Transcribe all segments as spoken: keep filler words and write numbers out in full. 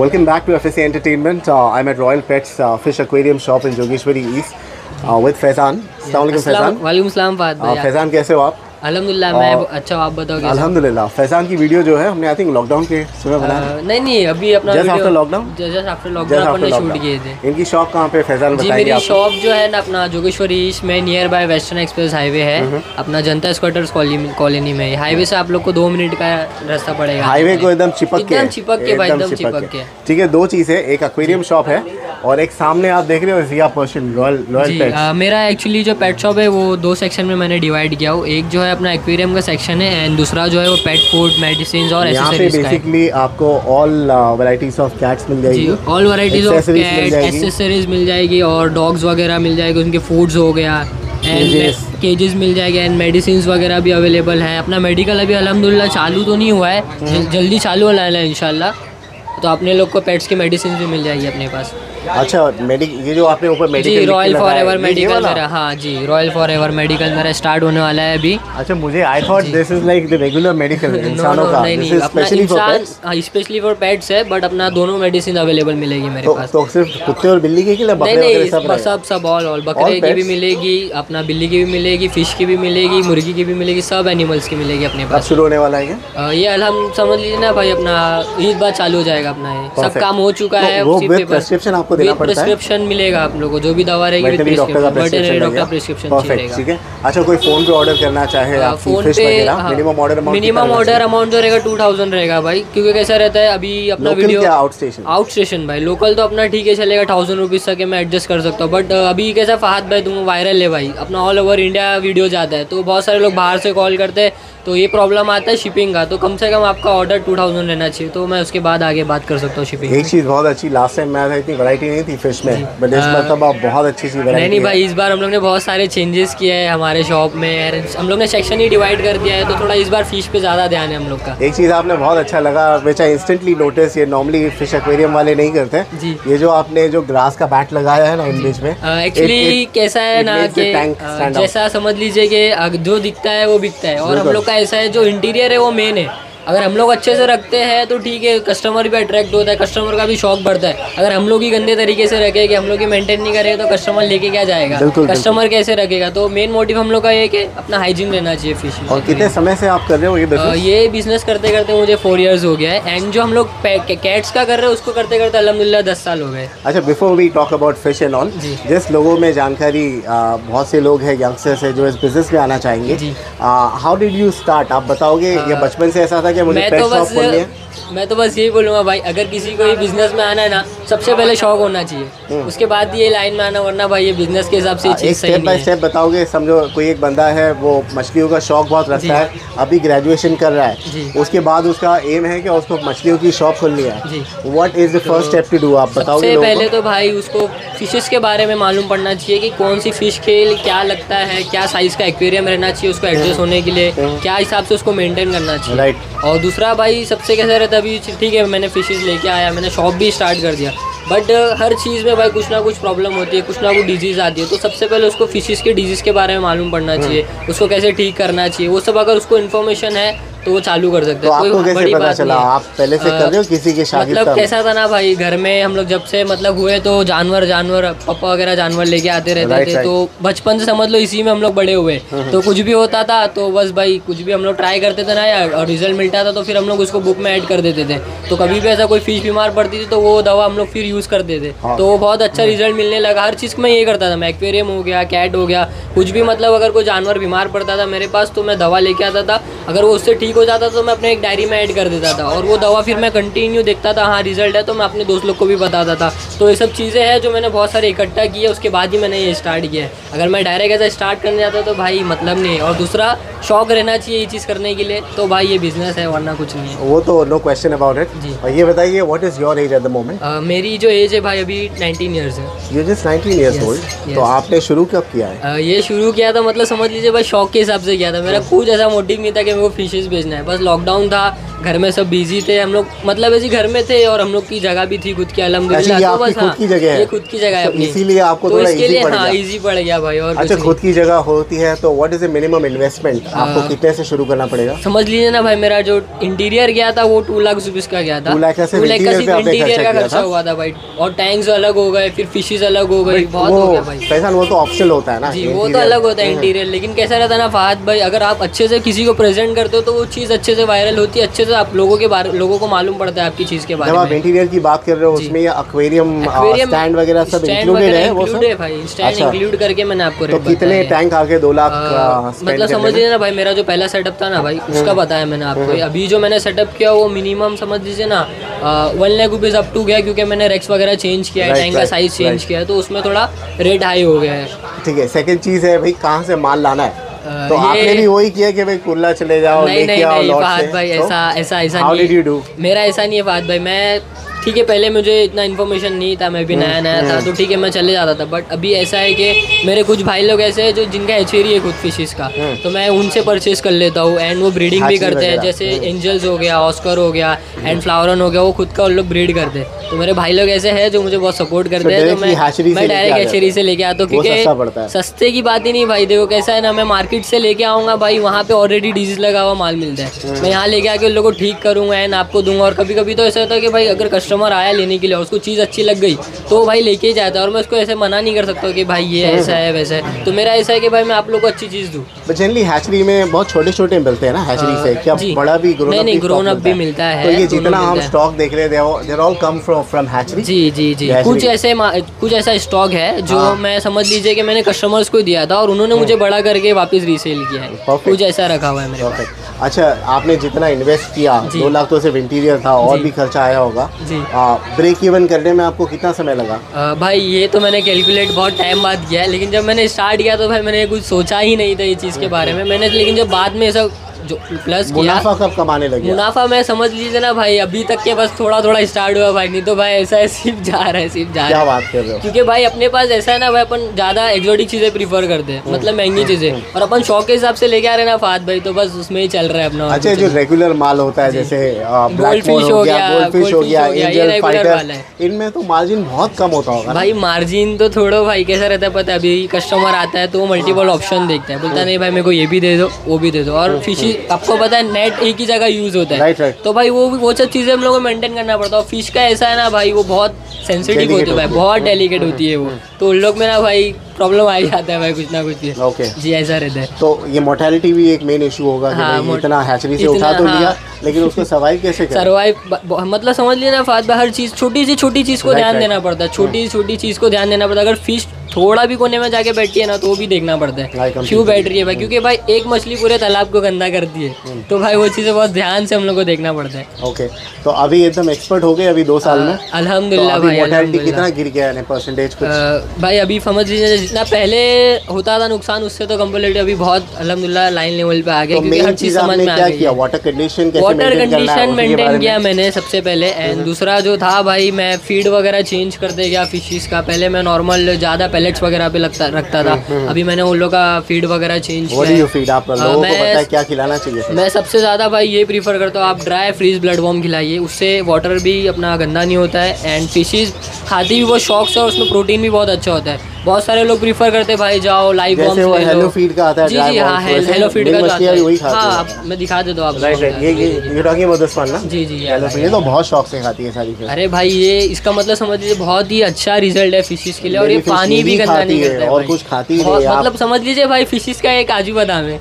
Welcome back to F S A Entertainment. Uh, I'm at Royal Pets uh, Fish Aquarium Shop in Jogeshwari East uh, with Faizan. Assalamualaikum Faizan. Walaikum assalam Fahad bhai. Faizan कैसे हो आप? अल्हम्दुलिल्लाह मैं अच्छा, आप बताओ कैसे? अल्हम्दुलिल्लाह. फैजान की वीडियो जो है हमने आई थिंक लॉकडाउन के समय बनाया. नहीं नहीं अभी अपना just after lockdown just after lockdown अपन ने शूट किए थे. इनकी शॉप कहाँ पे फैजान बताइए आप? जी मेरी शॉप जो है ना अपना जोगेश्वरी ईस्ट में near by Western Express Highway है, अपना जनता स्क्वाटर्स कॉलोनी में. हाईवे से आप लोग को दो मिनट का रास्ता पड़ेगा. हाईवे को एकदम चिपक के चिपक के एकदम चिपक के. ठीक है, दो चीज़ है, एक एक्वेरियम शॉप है और एक सामने आप देख रहे हो जिया पर्सन रॉयल रॉयल पेट. मेरा एक्चुअली जो पेट शॉप है वो दो सेक्शन में मैंने डिवाइड किया हो. एक जो है अपना एक्वेरियम का सेक्शन है एंड दूसरा जो है वो पेट फूड, मेडिसिन और एक्सेसरीज का. बेसिकली आपको ऑल वैरायटीज ऑफ कैट्स मिल जाएगी, all varieties of cat accessories मिल जाएगी और डॉग्स वगैरह मिल जाएगी, उनके फूड्स हो गया एंड केजेस मिल जाएगा एंड मेडिसिन वगैरह भी अवेलेबल है. अपना मेडिकल अभी अलहमदुलिल्लाह चालू तो नहीं हुआ है, जल्दी चालू होना है इंशाल्लाह, तो अपने लोग को पेट्स की मेडिसिन भी मिल जाएगी अपने पास. अच्छा मेडिक ये जो आपने ऊपर मेडिकल जी रॉयल फॉरएवर मेडिकल मेरा, हाँ जी रॉयल फॉरएवर मेडिकल मेरा स्टार्ट होने वाला है अभी. अच्छा मुझे I thought this is like the regular medical इंसानों का, this is specially for pets. हां स्पेशली फॉर पेट्स है बट अपना दोनों मेडिसिन अवेलेबल मिलेगी मेरे पास. तो सिर्फ कुत्ते और बिल्ली के लिए बकरे सब सब सब ऑल ऑल बकरे की भी मिलेगी, अपना बिल्ली की भी मिलेगी, फिश की भी मिलेगी, मुर्गी की भी मिलेगी, सब एनिमल्स की मिलेगी अपने पास. शुरू होने वाला है ये अलहमद समझ लीजिए ना भाई, अपना इस बार चालू हो जाएगा अपना. ये सब काम हो चुका है, उसी पे प्रिस्क्रिप्शन आपको देना पड़ता है, प्रिस्क्रिप्शन मिलेगा आप लोगों को, जो भी दवा रहेगी वेटरनरी डॉक्टर का प्रिस्क्रिप्शन मिलेगा. ठीक है. अच्छा कोई फोन पे ऑर्डर करना चाहे आप फिश वगैरह, minimum order amount minimum order amount जो रहेगा टू थाउजेंड रहेगा भाई, क्योंकि कैसा रहता है अभी अपना video out station out station भाई. लोकल तो अपना ठीक है चलेगा, थाउजेंड रुपीज तक मैं एडजस्ट कर सकता हूँ, बट अभी कैसा फहद भाई तुम वायरल है भाई, अपना ऑल ओवर इंडिया वीडियो जाता है तो बहुत सारे लोग बाहर से कॉल करते हैं, तो ये प्रॉब्लम आता है शिपिंग का. तो कम से कम आपका ऑर्डर टू थाउजेंड रहना चाहिए, तो मैं उसके बाद आगे बात कर सकता हूँ शिपिंग. एक चीज़ बहुत अच्छी, लास्ट टाइम मैं इतनी वैरायटी नहीं थी फिश में, बट इस बार तब आप बहुत अच्छी सी वैरायटी. नहीं भाई इस बार हम लोग ने बहुत सारे चेंजेस किए हैं हमारे शॉप में, हम लोग ने सेक्शन ही डिवाइड कर दिया है, तो थोड़ा इस बार फिश पे ज़्यादा ध्यान है हम लोग का. एक चीज़ आपने बहुत अच्छा लगा बेचा इंस्टेंटली नोटिस, ये नॉर्मली फिश एक्वेरियम वाले नहीं करते जी. ये जो आपने जो ग्रास का बैट लगाया है ना इन बीच में, एक्चुअली कैसा है ना कि जैसा समझ लीजिए कि जो दिखता है वो बिकता है, और हम लोग ऐसा है जो इंटीरियर है वो मेन है. अगर हम लोग अच्छे से रखते हैं तो ठीक है, कस्टमर भी अट्रैक्ट होता है, कस्टमर का भी शौक बढ़ता है. अगर हम लोग ही गंदे तरीके से रखें कि हम लोग ही मेंटेन नहीं करें तो कस्टमर लेके क्या जाएगा, कस्टमर कैसे रखेगा. तो मेन मोटिव हम लोग का ये कि अपना हाइजीन रहना चाहिए फिश. और कितने समय से आप कर रहे हो ये बिजनेस? ये बिजनेस करते करते मुझे फोर ईयर्स हो गया है, एंड जो हम लोग कैट्स का कर रहे हैं उसको करते करते अल्हम्दुलिल्लाह दस साल हो गए. अच्छा before we talk about fish and all, जिस लोगों में जानकारी बहुत से लोग हैं, यंगस्टर्स है जो इस बिजनेस में आना चाहेंगे, हाउ डिड यू स्टार्ट आप बताओगे? या बचपन से ऐसा था? मैं तो बस मैं तो बस यही बोलूँगा भाई, अगर किसी को ये बिजनेस में आना है ना सबसे पहले शौक होना चाहिए, उसके बाद ये लाइन में आना, वरना भाई ये बिजनेस के हिसाब से चीज़ सही नहीं है. स्टेप बाय स्टेप बताओगे. समझो कोई एक बंदा है वो मछलियों का शौक बहुत रखता है, अभी ग्रेजुएशन कर रहा है, उसके बाद उसका एम है कि उसको मछलियों की शॉप खोलनी है, what is the first step to do आप बताओगे? पहले तो भाई उसको फिशेस के बारे में मालूम पड़ना चाहिए कि कौन सी फिश के लिए क्या लगता है, क्या साइज़ का एक्वेरियम रहना चाहिए उसको एडजस्ट होने के लिए, क्या हिसाब से उसको मेनटेन करना चाहिए, राइट. और दूसरा भाई सबसे कैसा रहता है, अभी ठीक है मैंने फिशेस लेके आया, मैंने शॉप भी स्टार्ट कर दिया, बट हर चीज़ में भाई कुछ ना कुछ प्रॉब्लम होती है, कुछ ना कुछ डिजीज़ आती है, तो सबसे पहले उसको फिशेस के डिजीज़ के बारे में मालूम पड़ना चाहिए, उसको कैसे ठीक करना चाहिए, वो सब अगर उसको इन्फॉर्मेशन है तो वो चालू कर सकते हैं. तो कोई बड़ी बात चला, नहीं आप पहले से कर रहे हो किसी के शागिर्द? मतलब कैसा था ना भाई, घर में हम लोग जब से मतलब हुए तो जानवर जानवर पापा वगैरह जानवर लेके आते रहते right, थे right. तो बचपन से समझ लो इसी में हम लोग बड़े हुए, तो कुछ भी होता था तो बस भाई कुछ भी हम लोग ट्राई करते थे ना यार, और रिजल्ट मिलता था तो फिर हम लोग उसको बुक में ऐड कर देते थे. तो कभी भी ऐसा कोई फिश बीमार पड़ती थी तो वो दवा हम लोग फिर यूज़ करते थे, तो बहुत अच्छा रिजल्ट मिलने लगा. हर चीज़ में ये करता था मैं, एक्वेरियम हो गया, कैट हो गया, कुछ भी मतलब अगर कोई जानवर बीमार पड़ता था मेरे पास तो मैं दवा लेके आता था, अगर वो उससे हो जाता तो मैं अपने एक डायरी में ऐड कर देता था, और वो दवा फिर मैं कंटिन्यू देखता था, हाँ रिजल्ट है तो मैं अपने दोस्त लोग को भी बताता था. तो ये सब चीज़ें हैं जो मैंने बहुत सारे इकट्ठा किए, उसके बाद ही मैंने ये स्टार्ट किया है. अगर मैं डायरेक्ट ऐसा स्टार्ट करने जाता तो भाई मतलब नहीं. और दूसरा शौक रहना चाहिए ये चीज़ करने के लिए, तो भाई ये बिजनेस है वरना कुछ नहीं है. वो तो नो क्वेश्चन अबाउट इट जी. और ये बताइए what is your age at the moment? मेरी जो एज है भाई अभी नाइनटीन ईयर्स है. You just nineteen years old? तो आपने शुरू कब किया है? uh, ये शुरू किया था मतलब समझ लीजिए भाई शौक के हिसाब से किया था, मेरा कुछ ऐसा मोटिव नहीं था कि मेरे को फिशेज बेचना है, बस लॉकडाउन था घर में सब बिजी थे हम लोग, मतलब ऐसी घर में थे और हम लोग की जगह भी थी खुद की, अल्हम्दुलिल्लाह बस। हाँ, ये खुद की जगह है, इसीलिए आपको थोड़ा इजी पड़ गया। इजी पड़ गया भाई। और अच्छा, खुद की जगह होती है तो what is the minimum investment, आपको कितने से शुरू करना पड़ेगा? समझ लीजिए ना भाई, मेरा जो इंटीरियर गया था वो टू लाख रुपीज का गया था। टू लाख इंटीरियर का खर्चा हुआ था भाई, और टैंक्स अलग हो गए, फिर फिशेज अलग हो गई, बहुत हो गया भाई। पैसा वो तो ऑप्शनल होता है ना जी, वो तो अलग होता है इंटीरियर। लेकिन कैसा रहता है ना फहद भाई, अगर आप अच्छे से किसी को प्रेजेंट करते हो तो वो चीज़ अच्छे से वायरल होती है, अच्छे से आप लोगों के बारे लोगों को मालूम पड़ता है आपकी चीज़ के बारे में। आप इंटीरियर की बात कर रहे हो, उसमें एक्वेरियम स्टैंड वगैरह सब इंक्लूडेड है? वो सब है भाई, स्टैंड इंक्लूड करके मैंने आपको रेट बताया। कितने टैंक आगे दो लाख मतलब समझ लीजिए ना भाई, मेरा जो पहला सेटअप था ना भाई उसका बताया मैंने आपको। अभी जो मैंने सेटअप किया वो मिनिमम समझ लीजिए ना one lakh rupees up to गया, क्योंकि मैंने रेक्स वगैरह चेंज किया है, टैंक का साइज चेंज किया है, तो उसमें थोड़ा रेट हाई हो गया है। ठीक है, सेकेंड चीज़ है भाई कहाँ से माल लाना है, तो आपने भी वही किया कि भाई कुल्ला चले जाओ लेके आओ लॉट से? फहद भाई ऐसा ऐसा ऐसा नहीं, मेरा ऐसा नहीं है फहद भाई। मैं ठीक है, पहले मुझे इतना इन्फॉर्मेशन नहीं था, मैं भी नया नया था तो ठीक है मैं चले जाता था। बट अभी ऐसा है कि मेरे कुछ भाई लोग ऐसे हैं जो जिनका एचेरी है खुद फिशेस का, तो मैं उनसे परचेस कर लेता हूँ। एंड वो ब्रीडिंग भी करते हैं, जैसे एंजल्स हो गया, ऑस्कर हो गया, एंड फ्लावरन हो गया, वो खुद का उन लोग ब्रीड करते हैं। तो मेरे भाई लोग ऐसे हैं जो मुझे बहुत सपोर्ट करते हैं, तो मैं मैं डायरेक्ट एचेरी से लेके आता हूँ, क्योंकि सस्ते की बात ही नहीं भाई। देखो कैसा है ना, मैं मार्केट से लेके आऊँगा भाई, वहाँ पे ऑलरेडी डीजीज लगा हुआ माल मिलता है, मैं यहाँ लेके आके उन लोगों को ठीक करूँगा एंड आपको दूंगा। और कभी कभी तो ऐसा होता है कि भाई अगर कस्टमर आया लेने के लिए और उसको चीज़ अच्छी लग गई तो भाई लेके ही जाता है, और मैं उसको ऐसे मना नहीं कर सकता कि भाई ये ऐसा है वैसा है। तो मेरा ऐसा है कि भाई मैं आप लोग को अच्छी चीज़ दूँ। जनरली हैचरी में बहुत छोटे छोटे मिलते हैं ना हैचरी से, क्या बड़ा भी ग्रोन अप भी मिलता है? तो ये जितना हम स्टॉक देख रहे हैं they all come from hatchery. जी जी जी, कुछ ऐसे कुछ ऐसा स्टॉक है जो मैं समझ लीजिए कि मैंने कस्टमर्स को दिया था और उन्होंने मुझे बड़ा करके वापस रीसेल किया है, कुछ ऐसा रखा हुआ है मेरे पास। अच्छा, आपने जितना इन्वेस्ट किया दो लाख तो सिर्फ इंटीरियर था और भी खर्चा आया होगा, ब्रेक इवन करने में आपको कितना समय लगा? आ, भाई ये तो मैंने कैलकुलेट बहुत टाइम बाद किया है, लेकिन जब मैंने स्टार्ट किया तो भाई मैंने कुछ सोचा ही नहीं था ये चीज़ के बारे में मैंने। लेकिन जब बाद में ऐसा जो प्लस मुनाफा कब कमाने लगे? मुनाफा मैं समझ लीजिए ना भाई, अभी तक के बस थोड़ा थोड़ा स्टार्ट हुआ भाई, नहीं तो भाई ऐसा है सिर्फ जा रहा है सिर्फ जा रहा है। क्या बात कर रहे हो? क्योंकि भाई अपने पास ऐसा है ना भाई, अपन ज़्यादा एक्जोटिक चीज़ें प्रीफर करते हैं, मतलब महंगी चीज़ें, और अपन शौक के हिसाब से लेके आ रहे ना फहद भाई, तो बस उसमें ही चल रहा है अपना। अच्छा, जो रेगुलर माल होता है जैसे गोल्ड फिश हो गया, गोल्ड हो गया, ये रेगुलर वाला है, इनमें तो मार्जिन बहुत कम होता होगा भाई। मार्जिन तो थोड़ा भाई कैसा रहता है पता है, अभी कस्टमर आता है तो मल्टीपल ऑप्शन देखता है, बोलता नहीं भाई मेरे को ये भी दे दो वो भी दे दो, और फिश आपको पता है नेट एक ही जगह यूज होता है। right, right. तो भाई वो भी वो सब चीज़ें हम लोगों को मेंटेन करना पड़ता है। फिश का ऐसा है ना भाई, वो बहुत सेंसिटिव होती है भाई, बहुत डेलिकेट होती है वो, तो उन लोग में ना भाई प्रॉब्लम आ जाता है भाई कुछ ना कुछ। Okay okay. जी ऐसा रहता है। तो ये मोर्टेलिटी भी एक मेन इशू होगा कि भाई इतना हैचरी से उठा तो लिया, लेकिन उसको सर्वाइव कैसे करें? सर्वाइव मतलब समझ लिया ना फहद भाई, हर चीज़ छोटी सी छोटी चीज़ को ध्यान देना पड़ता है, छोटी छोटी चीज़ को ध्यान देना पड़ता है। अगर फिश थोड़ा भी कोने में जाके बैठती है ना तो वो भी देखना पड़ता है क्यों बैठ रही है भाई, क्योंकि भाई एक मछली पूरे तालाब को गंदा करती है, तो भाई वो चीज़ें बहुत ध्यान से हम लोग को देखना पड़ता है। ओके, तो अभी एकदम एक्सपर्ट हो गए अभी दो साल में अल्हम्दुलिल्लाह भाई। मोर्टेलिटी कितना गिर गया है परसेंटेज कुछ भाई? अभी समझ लीजिए जितना पहले होता था नुकसान उससे तो कंपैरेटिव अभी बहुत अल्हम्दुलिल्लाह लाइन लेवल पे आ गया, क्योंकि हर चीज़ समझ में आ गई। Water condition water condition maintain किया मैंने सबसे पहले, एंड दूसरा जो था भाई मैं फीड वगैरह चेंज करते गया फिशेस का। पहले मैं नॉर्मल ज़्यादा पैलेट्स वगैरह पे लगता रखता था, अभी मैंने उन लोग का फीड वगैरह चेंज किया। मैं क्या खिलाना चाहिए? मैं सबसे ज़्यादा भाई ये प्रीफर करता हूँ आप ड्राई फ्रीज ब्लड वॉर्म खिलाइए, उससे वाटर भी अपना गंदा नहीं होता है एंड फिशेस खाती भी वो शौक से, और उसमें प्रोटीन भी बहुत अच्छा होता है। बहुत सारे लोग प्रीफर करते भाई जाओ लाइव हेलो फीड का आता है। जी जी हाँ, हेलो फीड का आता है, हाँ मैं दिखा देता हूँ आपको। जी जी ये तो बहुत शौक से खाती है सारी। अरे भाई ये इसका मतलब समझ लीजिए बहुत ही अच्छा रिजल्ट है फिशेस के लिए, और ये पानी भी गंदा नहीं करता है और कुछ खाती है, मतलब समझ लीजिए भाई फिशेस का एक काजू बादाम है,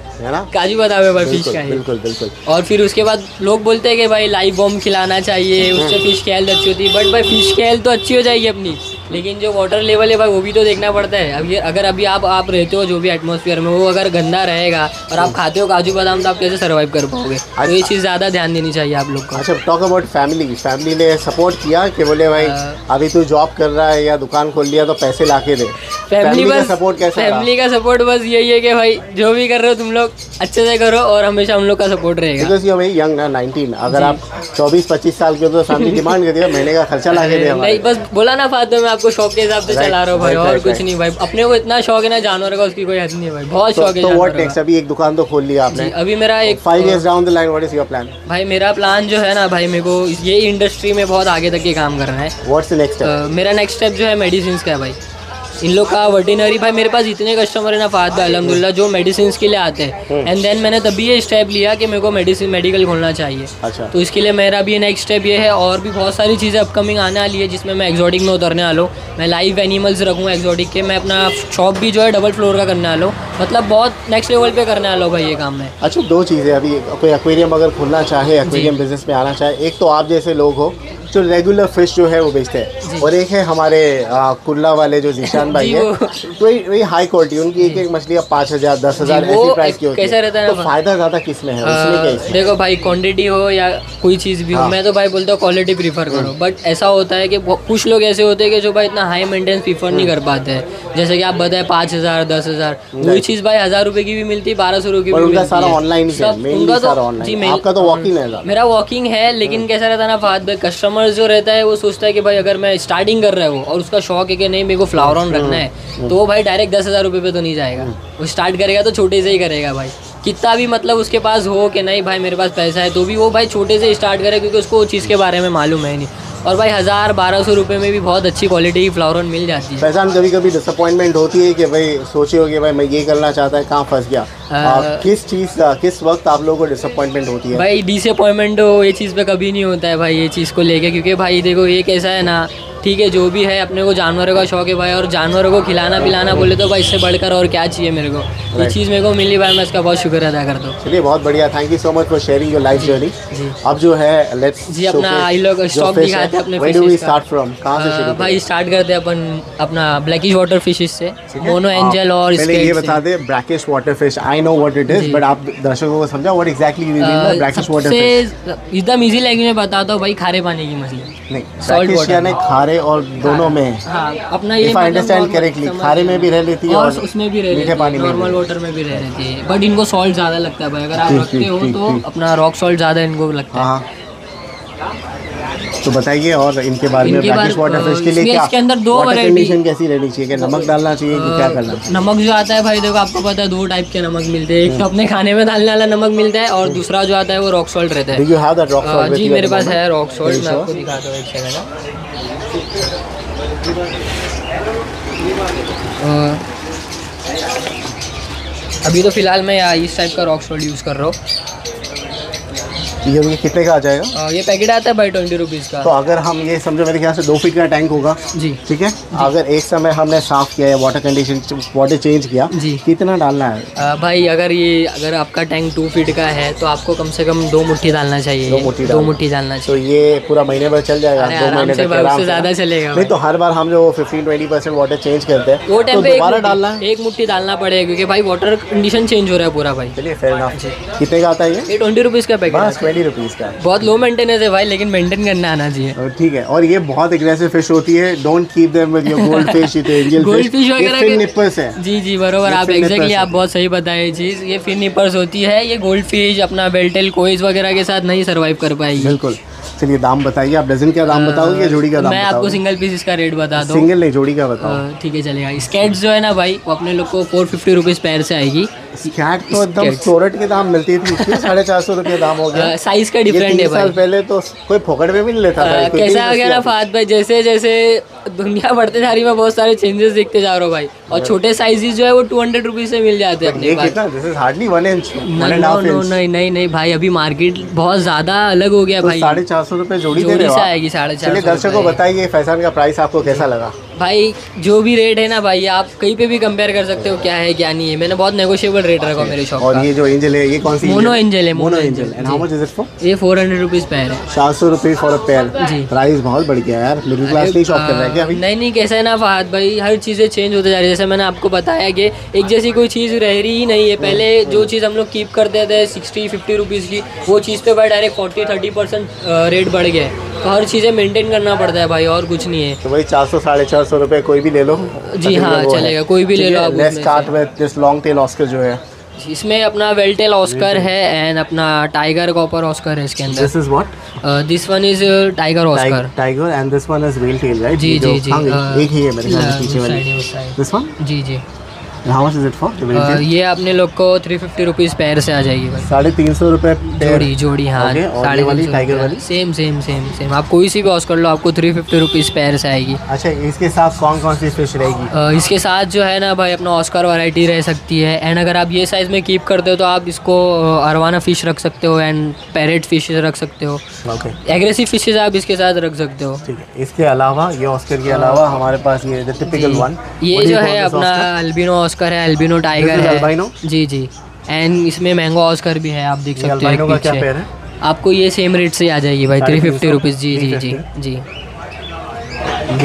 काजू बादाम है भाई फिश का। बिल्कुल बिल्कुल। और फिर उसके बाद लोग बोलते हैं कि भाई लाइव बॉम्ब खिलाना चाहिए, उससे फिश की हेल्थ अच्छी होती है, बट भाई फिश की हेल्थ तो अच्छी हो जाएगी अपनी, लेकिन जो वाटर लेवल है भाई वो भी तो देखना पड़ता है। अभी अगर अभी आप आप रहते हो जो भी एटमॉस्फेयर में, वो अगर गंदा रहेगा और आप खाते हो काजू बादाम, तो आप कैसे सर्वाइव कर पाओगे? तो ये चीज़ ज़्यादा ध्यान देनी चाहिए आप लोग को। अच्छा, टॉक अबाउट फैमिली, फैमिली ने सपोर्ट किया कि बोले भाई अभी तू जॉब कर रहा है या दुकान खोल लिया तो पैसे ला के दे? फैमिली का सपोर्ट कैसा? फैमिली का सपोर्ट बस यही है कि भाई जो भी कर रहे हो तुम लोग अच्छे से करो, और हमेशा हम लोग का सपोर्ट रहेगा। भाई यंग है नाइनटीन, अगर आप चौबीस पच्चीस साल के हो तो फैमिली डिमांड कर दिया महीने का खर्चा ला के दे? नहीं, बस बोला ना फहद, आपको शौक के हिसाब से चला रहे हो भाई, और कुछ नहीं भाई। अपने को इतना शौक है ना जानवर का, उसकी कोई हद नहीं है भाई, बहुत शौक है। तो व्हाट नेक्स्ट? अभी एक दुकान तो खोल लिया आपने, अभी मेरा एक five years down the line what is your plan? भाई मेरा प्लान जो है ना भाई, मेरे को ये इंडस्ट्री में बहुत आगे तक ये काम करना है। What's next step? मेरा नेक्स्ट स्टेप जो है मेडिसिन का है भाई, इन लोग का वेटनरी। भाई मेरे पास इतने कस्टमर है ना फाद भाई अलहमदुल्ला, जो मेडिसिन के लिए आते हैं। एंड देन मैंने तभी ये स्टेप लिया कि मेरे को मेडिसिन मेडिकल खोलना चाहिए। अच्छा। तो इसके लिए मेरा भी नेक्स्ट स्टेप ये है। और भी बहुत सारी चीज़ें अपकमिंग आने वाली है, जिसमें मैं एक्जॉटिक में उतरने वाला हूँ। मैं लाइव एनिमल्स रखूँगा एक्जॉटिक के। मैं अपना शॉप भी जो है डबल फ्लोर का करने वाला हूँ, मतलब बहुत नेक्स्ट लेवल पे करने वाला हूँ भाई ये काम में। अच्छा, दो चीज़ें अभी, कोई एक्वेरियम अगर खोलना चाहे, एक्वेरियम बिजनेस में आना चाहे, एक तो आप जैसे लोग हो जो रेगुलर फिश जो है वो बेचते हैं, और एक है हमारे कुल्ला वाले जो जीशान भाई है, वही वही हाई क्वालिटी। उनकी एक एक मछली पाँच हज़ार दस हज़ार ऐसी प्राइस की होती है। तो फ़ायदा ज़्यादा किस में है उसमें? क्या देखो भाई, क्वांटिटी हो या कोई चीज़ भी हो, मैं तो भाई बोलता हूँ क्वालिटी प्रीफर करो। बट ऐसा होता है कि कुछ लोग ऐसे होते हैं कि जो भाई इतना हाई मेंटेनेंस प्रीफर नहीं कर पाते हैं, जैसे कि आप बताए पाँच हज़ार दस हज़ार वही चीज़ भाई हज़ार रुपये की भी मिलती है, बारह सौ रुपये की भी। सारा ऑनलाइन है, मेरा वॉकिंग है। लेकिन कैसा रहता है ना फाद भाई, कस्टमर जो रहता है वो सोचता है कि भाई अगर मैं स्टार्टिंग कर रहा हूँ और उसका शौक है कि नहीं मेरे को फ्लावर ऑन रखना है, तो वो भाई डायरेक्ट दस हज़ार रुपये पे तो नहीं जाएगा। वो स्टार्ट करेगा तो छोटे से ही करेगा भाई, कितना भी मतलब उसके पास हो कि नहीं भाई मेरे पास पैसा है, तो भी वो भाई छोटे से स्टार्ट करे, क्योंकि उसको उस चीज़ के बारे में मालूम है नहीं। और भाई हज़ार बारह सौ रुपये में भी बहुत अच्छी क्वालिटी की फ्लावर ऑन मिल जाती है। पहचान कभी कभी डिसअपॉइंटमेंट होती है कि भाई सोचे हो कि भाई मैं ये करना चाहता है, कहाँ फंस गया? आ, किस चीज़ का किस वक्त आप लोगों को डिसअपॉइंटमेंट होती है? भाई डिसअपॉइंटमेंट हो ये चीज़ पे कभी नहीं होता है भाई ये चीज़ को लेके, क्योंकि भाई देखो ये कैसा है ना, ठीक है जो भी है अपने को जानवरों का शौक है भाई, और जानवरों को खिलाना पिलाना बोले तो भाई इससे बढ़कर और क्या चाहिए मेरे को। ये चीज़ मेरे को मिली भाई, मैं इसका बहुत शुक्र अदा करता हूँ। चलिए बहुत बढ़िया, thank you so much for sharing your life journey. अब जो है लेट्स जी अपना आई लोग स्टॉक दिखाते हैं अपने फिशेस का भाई, स्टार्ट करते हैं अपन अपना ब्लैकिश वाटर फिशेस से, मोनो एंजल और स्केट। ये बता दे blackish water fish, I know what it is but आप दर्शकों को समझाओ what exactly you mean blackish water fish. एकदम इजी लैंग्वेज में बताता हूं भाई, खारे पानी की मछली नहीं, सॉल्ट वाटर में खारे और दोनों में हाँ, अपना ये अंडरस्टैंड करेक्टली खारे में भी रह लेती है और उसमें भी रह मीठे पानी में, नॉर्मल वाटर में भी रह लेती है। बट इनको सॉल्ट ज़्यादा लगता है भाई, अगर आप रखते हो तो अपना रॉक सॉल्ट ज़्यादा इनको लगता है। तो बताइए और इनके बारे में, ब्लैकिश वाटर फिश के लिए क्या इसके अंदर दो वैरायटी कैसी रहनी चाहिए, क्या नमक डालना चाहिए कि क्या करना? नमक जो आता है भाई देखो आपको पता है दो टाइप के नमक मिलते हैं, एक तो अपने खाने में डालने वाला नमक मिलता है और दूसरा जो आता है वो रॉक सॉल्ट रहता है। Do you have that rock salt? जी मेरे पास है रॉक सॉल्ट, मैं आपको दिखाता हूँ एक सेकंड। अभी तो फिलहाल मैं इस टाइप का रॉक सॉल्ट यूज़ कर रहा हूँ। ये कितने का आ जाएगा? आ, ये पैकेट आता है भाई ट्वेंटी रुपीज़ का। तो अगर हम ये समझो मेरे ख्याल से दो फीट का टैंक होगा जी, ठीक है जी। अगर एक समय हमने साफ़ किया या वाटर कंडीशन वाटर चेंज किया जी, कितना डालना है? आ, भाई अगर ये अगर आपका टैंक टू फीट का है तो आपको कम से कम दो मुट्ठी डालना चाहिए, दो मुट्ठी दो मुट्ठी डालना चाहिए। तो ये पूरा महीने भर चल जाएगा, दो महीने से ज़्यादा चलेगा नहीं? तो हर बार हम जो fifteen twenty percent water change करते हैं वो टाइम पे दोबारा डालना, एक मुट्ठी डालना पड़ेगा क्योंकि भाई वाटर कंडीशन चेंज हो रहा है पूरा भाई। चलिए फेयर इनफ। कितने का आता है ये? ट्वेंटी रुपीज़ का पैकेट, बीस का। बहुत लो मेंटेनेंस है भाई, लेकिन मेंटेन करना आना चाहिए। ठीक है। और ये बहुत एग्रेसिव फिश होती है, don't keep them with your gold fish, it angel fish, ये फिन निपर्स है। जी जी बराबर, आप एग्जैक्टली आप बहुत सही बताए ये चीज़, ये फिन निपर्स होती है। ये गोल्ड फिश अपना बेल्टेल कोइज वगैरह के साथ नहीं सर्वाइव कर पाएगी। बिल्कुल। चलिए दाम बताइए आप, डजन का दाम बताओगे या जोड़ी का दाम? मैं आपको सिंगल पीस इसका रेट बता दूँ। सिंगल नहीं, जोड़ी का बताओ। ठीक है चलेगा। स्केट्स जो है ना भाई वो अपने लोग को फोर फिफ्टी रुपीज़ पैर से आएगी। स्कैट तो एकदम सोरठ के दाम मिलती थी, साढ़े चार सौ रुपये दाम हो गया। साइज का डिफरेंट है भाई, पहले तो कोई फोकट में भी नहीं लेता था। कैसा हो गया ना फाद भाई, जैसे जैसे दुनिया बढ़ते जा रही है बहुत सारे चेंजेस देखते जा रहे हो भाई, और छोटे साइजेस जो है वो टू हंड्रेड रुपीज़ से मिल जाते हैं अपने पास। Hardly one inch. नहीं नहीं नहीं भाई, अभी मार्केट बहुत ज़्यादा अलग हो गया भाई, साढ़े चार सौ रुपये जोड़ी दे रहे हो, आएगी साढ़े चार सौ। दर्शकों बताइए फैशन का प्राइस आपको कैसा लगा? भाई जो भी रेट है ना भाई, आप कहीं पे भी कंपेयर कर सकते हो क्या है क्या नहीं है। मैंने बहुत नेगोशिएबल रेट रखा मेरे शॉप का। और ये जो एंजल है ये कौन सी? मोनो एंजल है। Mono angel. And how much is it for? ये फोर हंड्रेड रुपीज़ पैर है। चार सौ रुपीज़ फॉर अ पैर। जी प्राइस बहुत बढ़ गया यार, मिडिल क्लास नहीं शॉप कर रहा है क्या अभी? नहीं नहीं, कैसा है ना फहद भाई, हर चीज़ें चेंज होते जा रही है। जैसे मैंने आपको बताया कि एक जैसी कोई चीज़ रह रही ही नहीं है। पहले जो चीज़ हम लोग कीप करते थे सिक्सटी फिफ्टी रुपीज़ की, वो चीज़ पर भाई direct forty thirty percent rate बढ़ गया है। तो हर चीज़ें मेंटेन करना पड़ता है भाई, और कुछ नहीं है। तो भाई चार सौ साढ़े चार सौ रुपये कोई भी ले लो। जी हाँ चलेगा, कोई भी ले लो आप। Let's start with this long tail oscar जो है इसमें अपना वेल्टेल ऑस्कर है एंड अपना टाइगर कॉपर ऑस्कर है इसके अंदर। This is what this one is tiger oscar tiger and this one is veiltail right. जी जी जी एक ही है मेरे ख्याल से पीछे वाली दिस वन। जी जी how much is it for ये? आपने लोग को तीन सौ पचास रुपीस पैर से आ जाएगी भाई। साढ़े तीन सौ रुपये जोड़ी जोड़ी हाँ साढ़े वाली टाइगर वाली सेम सेम सेम सेम। आप कोई सी भी ऑस्कर लो आपको तीन सौ पचास फिफ्टी रुपीज़ पैर से आएगी। अच्छा इसके साथ कौन कौन सी फिश रहेगी? इसके साथ जो है ना भाई अपना ऑस्कर वैरायटी रह सकती है एंड अगर आप ये साइज़ में कीप करते हो तो आप इसको अरवाना फ़िश रख सकते हो एंड पैरेट फिश रख सकते हो। एग्रेसिव फिशेज आप इसके साथ रख सकते हो। ठीक है इसके अलावा ये ऑस्कर के अलावा हमारे पास ये टिपिकल वन ये जो है अपना अल्बिनो ऑस्कर है अल्बिनो टाइगर है। जी जी एंड इसमें मैंगो ऑस्कर भी है आप देख सकते हो। का क्या पैर है? आपको ये सेम रेट से आ जाएगी भाई थ्री फिफ्टी रुपीज़। जी जी जी जी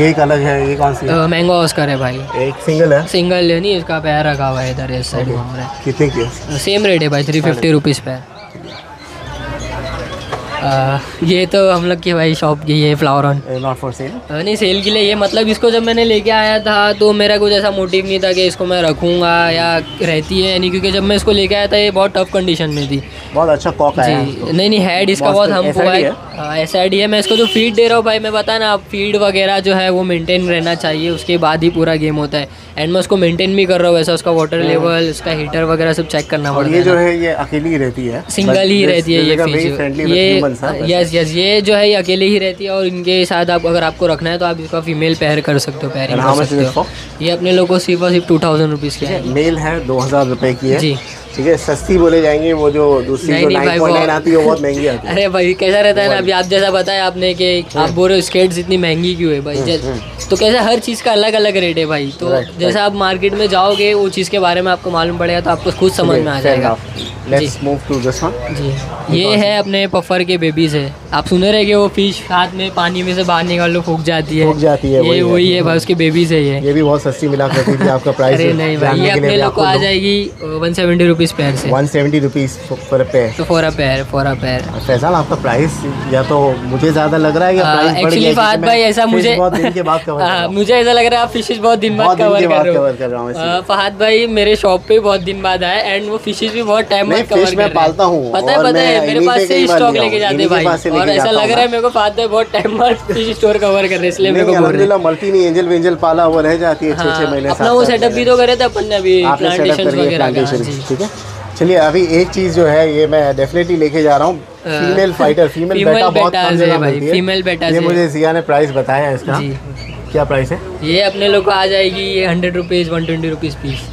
ये एक अलग है ये कौन सी है? मैंगो ऑस्कर है भाई। एक सिंगल है सिंगल है नहीं इसका पैर रखा हुआ है इधर इस साइड घूम रहा है। कितने की? सेम रेट है भाई थ्री फिफ्टी रुपीज़ पैर। आ, ये तो हम लोग की भाई शॉप की ये flower on not for sale नहीं सेल के लिए ये मतलब इसको जब मैंने लेके आया था तो मेरा कुछ ऐसा मोटिव नहीं था कि इसको मैं रखूँगा या रहती है नहीं क्योंकि जब मैं इसको लेके आया था ये बहुत टफ कंडीशन में थी। बहुत अच्छा कॉक आया है। नहीं नहीं हेड इसका बहुत हमको है एस आई डी है। मैं इसको जो फीड दे रहा हूँ भाई मैं बताया ना आप फीड वगैरह जो है वो मेनटेन रहना चाहिए उसके बाद ही पूरा गेम होता है एंड मैं उसको मेनटेन भी कर रहा हूँ वैसा उसका वाटर लेवल उसका हीटर वगैरह सब चेक करना पड़ता है। ये जो है ये अकेली ही रहती है सिंगल ही रहती है ये ये यस यस ये जो है ये अकेले ही रहती है और इनके साथ आप अगर आपको रखना है तो आप इसका फीमेल पैर कर सकते हो पैरिंग कर सकते हो। ये अपने लोगों को सिर्फ और सिर्फ टू थाउजेंड रुपीज़ की है। मेल है दो हज़ार रुपये की है। जी ठीक है सस्ती बोले जाएंगे वो जो दूसरी जो नाइन पॉइंट नाइन आती है वो बहुत महंगी आती है। अरे भाई कैसा रहता है ना अभी आप जैसा बताया आपने कि आप बोल रहे हो स्केट्स इतनी महंगी क्यों है भाई तो कैसा हर चीज़ का अलग अलग रेट है भाई तो जैसा आप मार्केट में जाओगे वो चीज़ के बारे में आपको मालूम पड़ेगा तो आपको खुद समझ में आ जाएगा। Let's move to this one. जी ये है अपने पफर के बेबीज़ है। आप सुने रहे कि वो फिश हाथ में पानी में से बाहर निकाल लो फूक जाती है जाती है ये वही है भाई उसके बेबीज़ है। ये ये भी बहुत सस्ती मिला करती थी आपका प्राइस। अरे नहीं भाई ये अपने लोग को आ जाएगी वन सेवेंटी रुपीज़ पैर से one seventy rupees for a pair तो फॉर अ पैर फॉर अ पैर। फैसल आपका प्राइस या तो मुझे ज़्यादा लग रहा है या प्राइस बढ़ गया बात भाई ऐसा मुझे बहुत दिन के बाद कवर आ, मुझे ऐसा लग रहा है आप फिशेज बहुत दिन बाद कवर कर रहे हो। फहद भाई मेरे शॉप पे बहुत दिन बाद आए एंड वो फिशेज भी बहुत टाइम बाद कवर कर पालता हूँ पता है पता है मेरे पास से स्टॉक लेके जाते भाई और ऐसा लग रहा है मेरे को फहद भाई बहुत टाइम बाद फिश स्टोर कवर कर रहे इसलिए मेरे को अलहमदुलिल्लाह मल्टी नहीं एंजल वेंजल पाला वो रह जाती है छः महीने अपना वो सेटअप भी तो करे थे अपन ने अभी प्लांटेशन वगैरह। ठीक है चलिए अभी एक चीज़ जो है ये मैं डेफिनेटली लेके जा रहा हूँ फीमेल फाइटर फीमेल बेटा बहुत कम जगह मिलती है फीमेल बेटा ये मुझे जिया ने प्राइस बताया है इसका। जी क्या प्राइस है? ये अपने लोग को आ जाएगी ये hundred rupees one twenty rupees piece.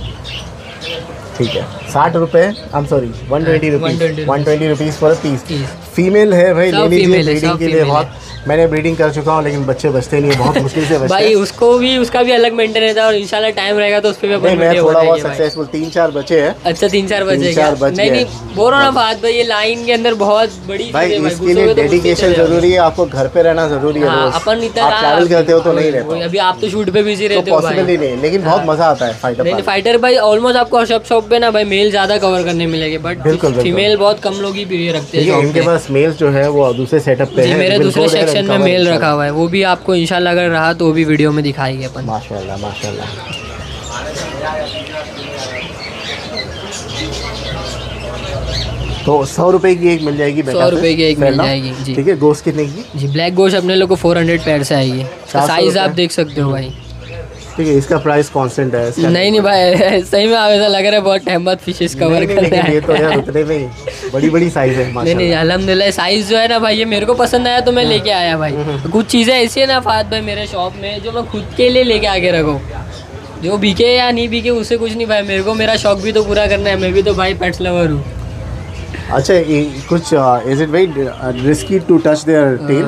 ठीक है साठ रुपये I am sorry one twenty rupees one twenty rupees for piece. Female है भाई ले लीजिए ब्रीडिंग के लिए। बहुत मैंने ब्रीडिंग कर चुका हूँ लेकिन बच्चे बचते नहीं है बहुत मुश्किल से बचते भाई उसको भी उसका भी अलग मेंटेन रहता है और इंशाल्लाह टाइम रहेगा तो उस पर भी मैं थोड़ा बहुत सक्सेसफुल तीन चार बच्चे हैं। अच्छा तीन चार बच्चे नहीं नहीं बोलो ना बात भाई ये लाइन के अंदर बहुत बड़ी भाई इसके लिए डेडिकेशन जरूरी है आपको घर पे रहना जरूरी है अपन इतना ट्रैवल करते हो तो नहीं रहते अभी आप तो शूट पे बिजी रहते हो पॉसिबल नहीं लेकिन बहुत मजा आता है फाइटर फाइटर भाई ऑलमोस्ट आपको शॉप शॉप पे ना भाई मेल ज़्यादा कवर करने मिलेगी बट फीमेल बहुत कम लोग ही रखते हैं इनके पास मेल जो है वो दूसरे सेटअप पे है मेरे दूसरे सेक्शन में मेल रखा हुआ है वो भी आपको इंशाल्लाह अगर रहा तो वो भी वीडियो में दिखाएंगे अपन। माशाल्लाह माशाल्लाह तो सौ रुपए की एक मिल जाएगी सौ रुपए की एक मिल जाएगी। जी ठीक है गोश्त कितने की? जी ब्लैक गोश्त अपने लोग को फोर हंड्रेड पैर से आएगी साइज आप देख सकते हो भाई। ठीक है इसका प्राइस कांस्टेंट है इसका नहीं नहीं भाई सही में ऐसा लग रहा है बहुत टाइम बाद फिशेस कवर कर रहे हैं तो यार उतने में बड़ी बड़ी साइज है माशाल्लाह। नहीं नहीं अल्हम्दुलिल्लाह साइज़ जो है ना भाई ये मेरे को पसंद आया तो मैं लेके आया भाई। कुछ चीज़ें ऐसी है ना फात भाई मेरे शॉप में जो मैं खुद के लिए लेके आके रखूँ जो बिके या नहीं बिके उससे कुछ नहीं भाई मेरे को मेरा शौक भी तो पूरा करना है मैं भी तो भाई पेट्स लवर हूँ। अच्छा कुछ is it very risky to touch their tail?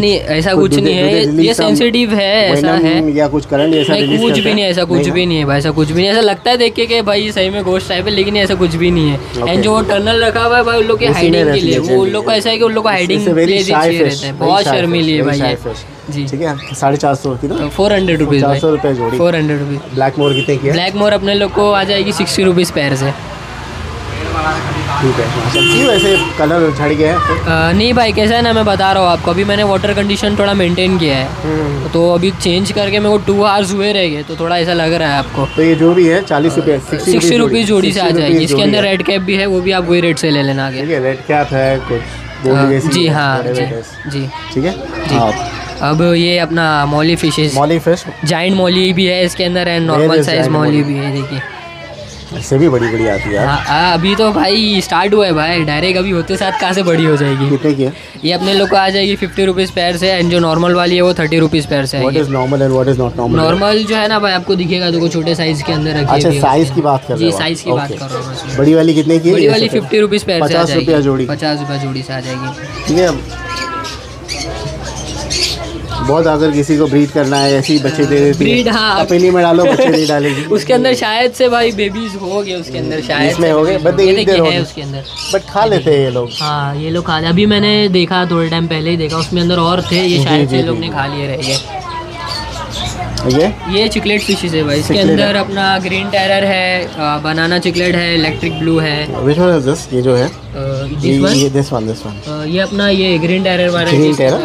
नहीं ऐसा कुछ नहीं है ये सेंसिटिव है ऐसा है या कुछ करंट ऐसा कुछ भी नहीं ऐसा कुछ भी नहीं है भाई ऐसा कुछ भी नहीं ऐसा लगता है देख के कि भाई सही में गोश्त टाइप है लेकिन ऐसा कुछ भी नहीं है एंड जो टनल रखा हुआ है भाई उन लोग के हाइडिंग के लिए वो उन लोग को ऐसा है कि उन लोग को हाइडिंग रहते हैं बहुत शर्मीली है भाई। जी ठीक है साढ़े चार सौ फोर हंड्रेड रुपीज़ चार सौ रुपये जोड़ी four hundred rupees. Black moor कितने की है? ब्लैक मोर अपने लोग को आ जाएगी सिक्सटी रुपीज़ पैर से। ठीक है, क्यों ऐसे कलर झड़ गया है? नहीं भाई कैसा है ना, मैं बता रहा हूँ आपको, अभी मैंने वाटर कंडीशन थोड़ा मेंटेन किया है तो अभी चेंज करके मेरे को टू आवर्स हुए रह गए तो थोड़ा ऐसा लग रहा है आपको। तो ये जो भी है चालीस रुपये सिक्सटी रुपीज़ जोड़ी से आ जाएगी। इसके अंदर रेड कैप भी है, वो भी आप वही रेट से ले लेना। आगे रेड कैप है कुछ? जी हाँ जी ठीक है। अब ये अपना molly fishes, molly fish giant molly भी है इसके अंदर एंड नॉर्मल साइज मौली भी है। देखिए इससे भी बड़ी बड़ी आती है। हाँ अभी तो भाई स्टार्ट हुआ है भाई, डायरेक्ट अभी होते साथ कहाँ से बड़ी हो जाएगी। कितने की है ये? अपने लोग को आ जाएगी फिफ्टी रुपीज़ पैर से एंड जो नॉर्मल वाली है वो थर्टी रुपीज़ पैर से। What is normal and what is not normal? Normal जो है ना भाई आपको दिखेगा तो छोटे साइज़ के अंदर रखिए। अच्छा साइज़ की बात कर रहे हो? जी साइज़ की बात कर रहा हूँ। बड़ी वाली कितने की? बड़ी वाली फिफ्टी रुपीज़ पैर से आ जाएगी, पचास रुपये जोड़ी से आ जाएगी। ठीक है। बहुत अगर किसी को ब्रीड करना है ऐसी बच्चे दे देती है। हाँ। तपेली में डालो बच्चे नहीं डालेगी। उसके अंदर शायद से भाई बेबीज हो गए उसके अंदर, शायद इसमें हो गए बट है उसके अंदर, बट खा लेते हैं ये लोग। हाँ ये लोग खा ले, अभी मैंने देखा थोड़े टाइम पहले ही देखा, उसमें अंदर और थे, ये शायद से लोग ने खा लिए रह गए। ये ये चिकलेट फिशेस है भाई, इसके अंदर अपना ग्रीन टेरर है, बनाना चिकलेट है, इलेक्ट्रिक ब्लू है। Which one is this? ये जो है ये दिस वन दिस वन ये अपना ये ग्रीन टेरर वाला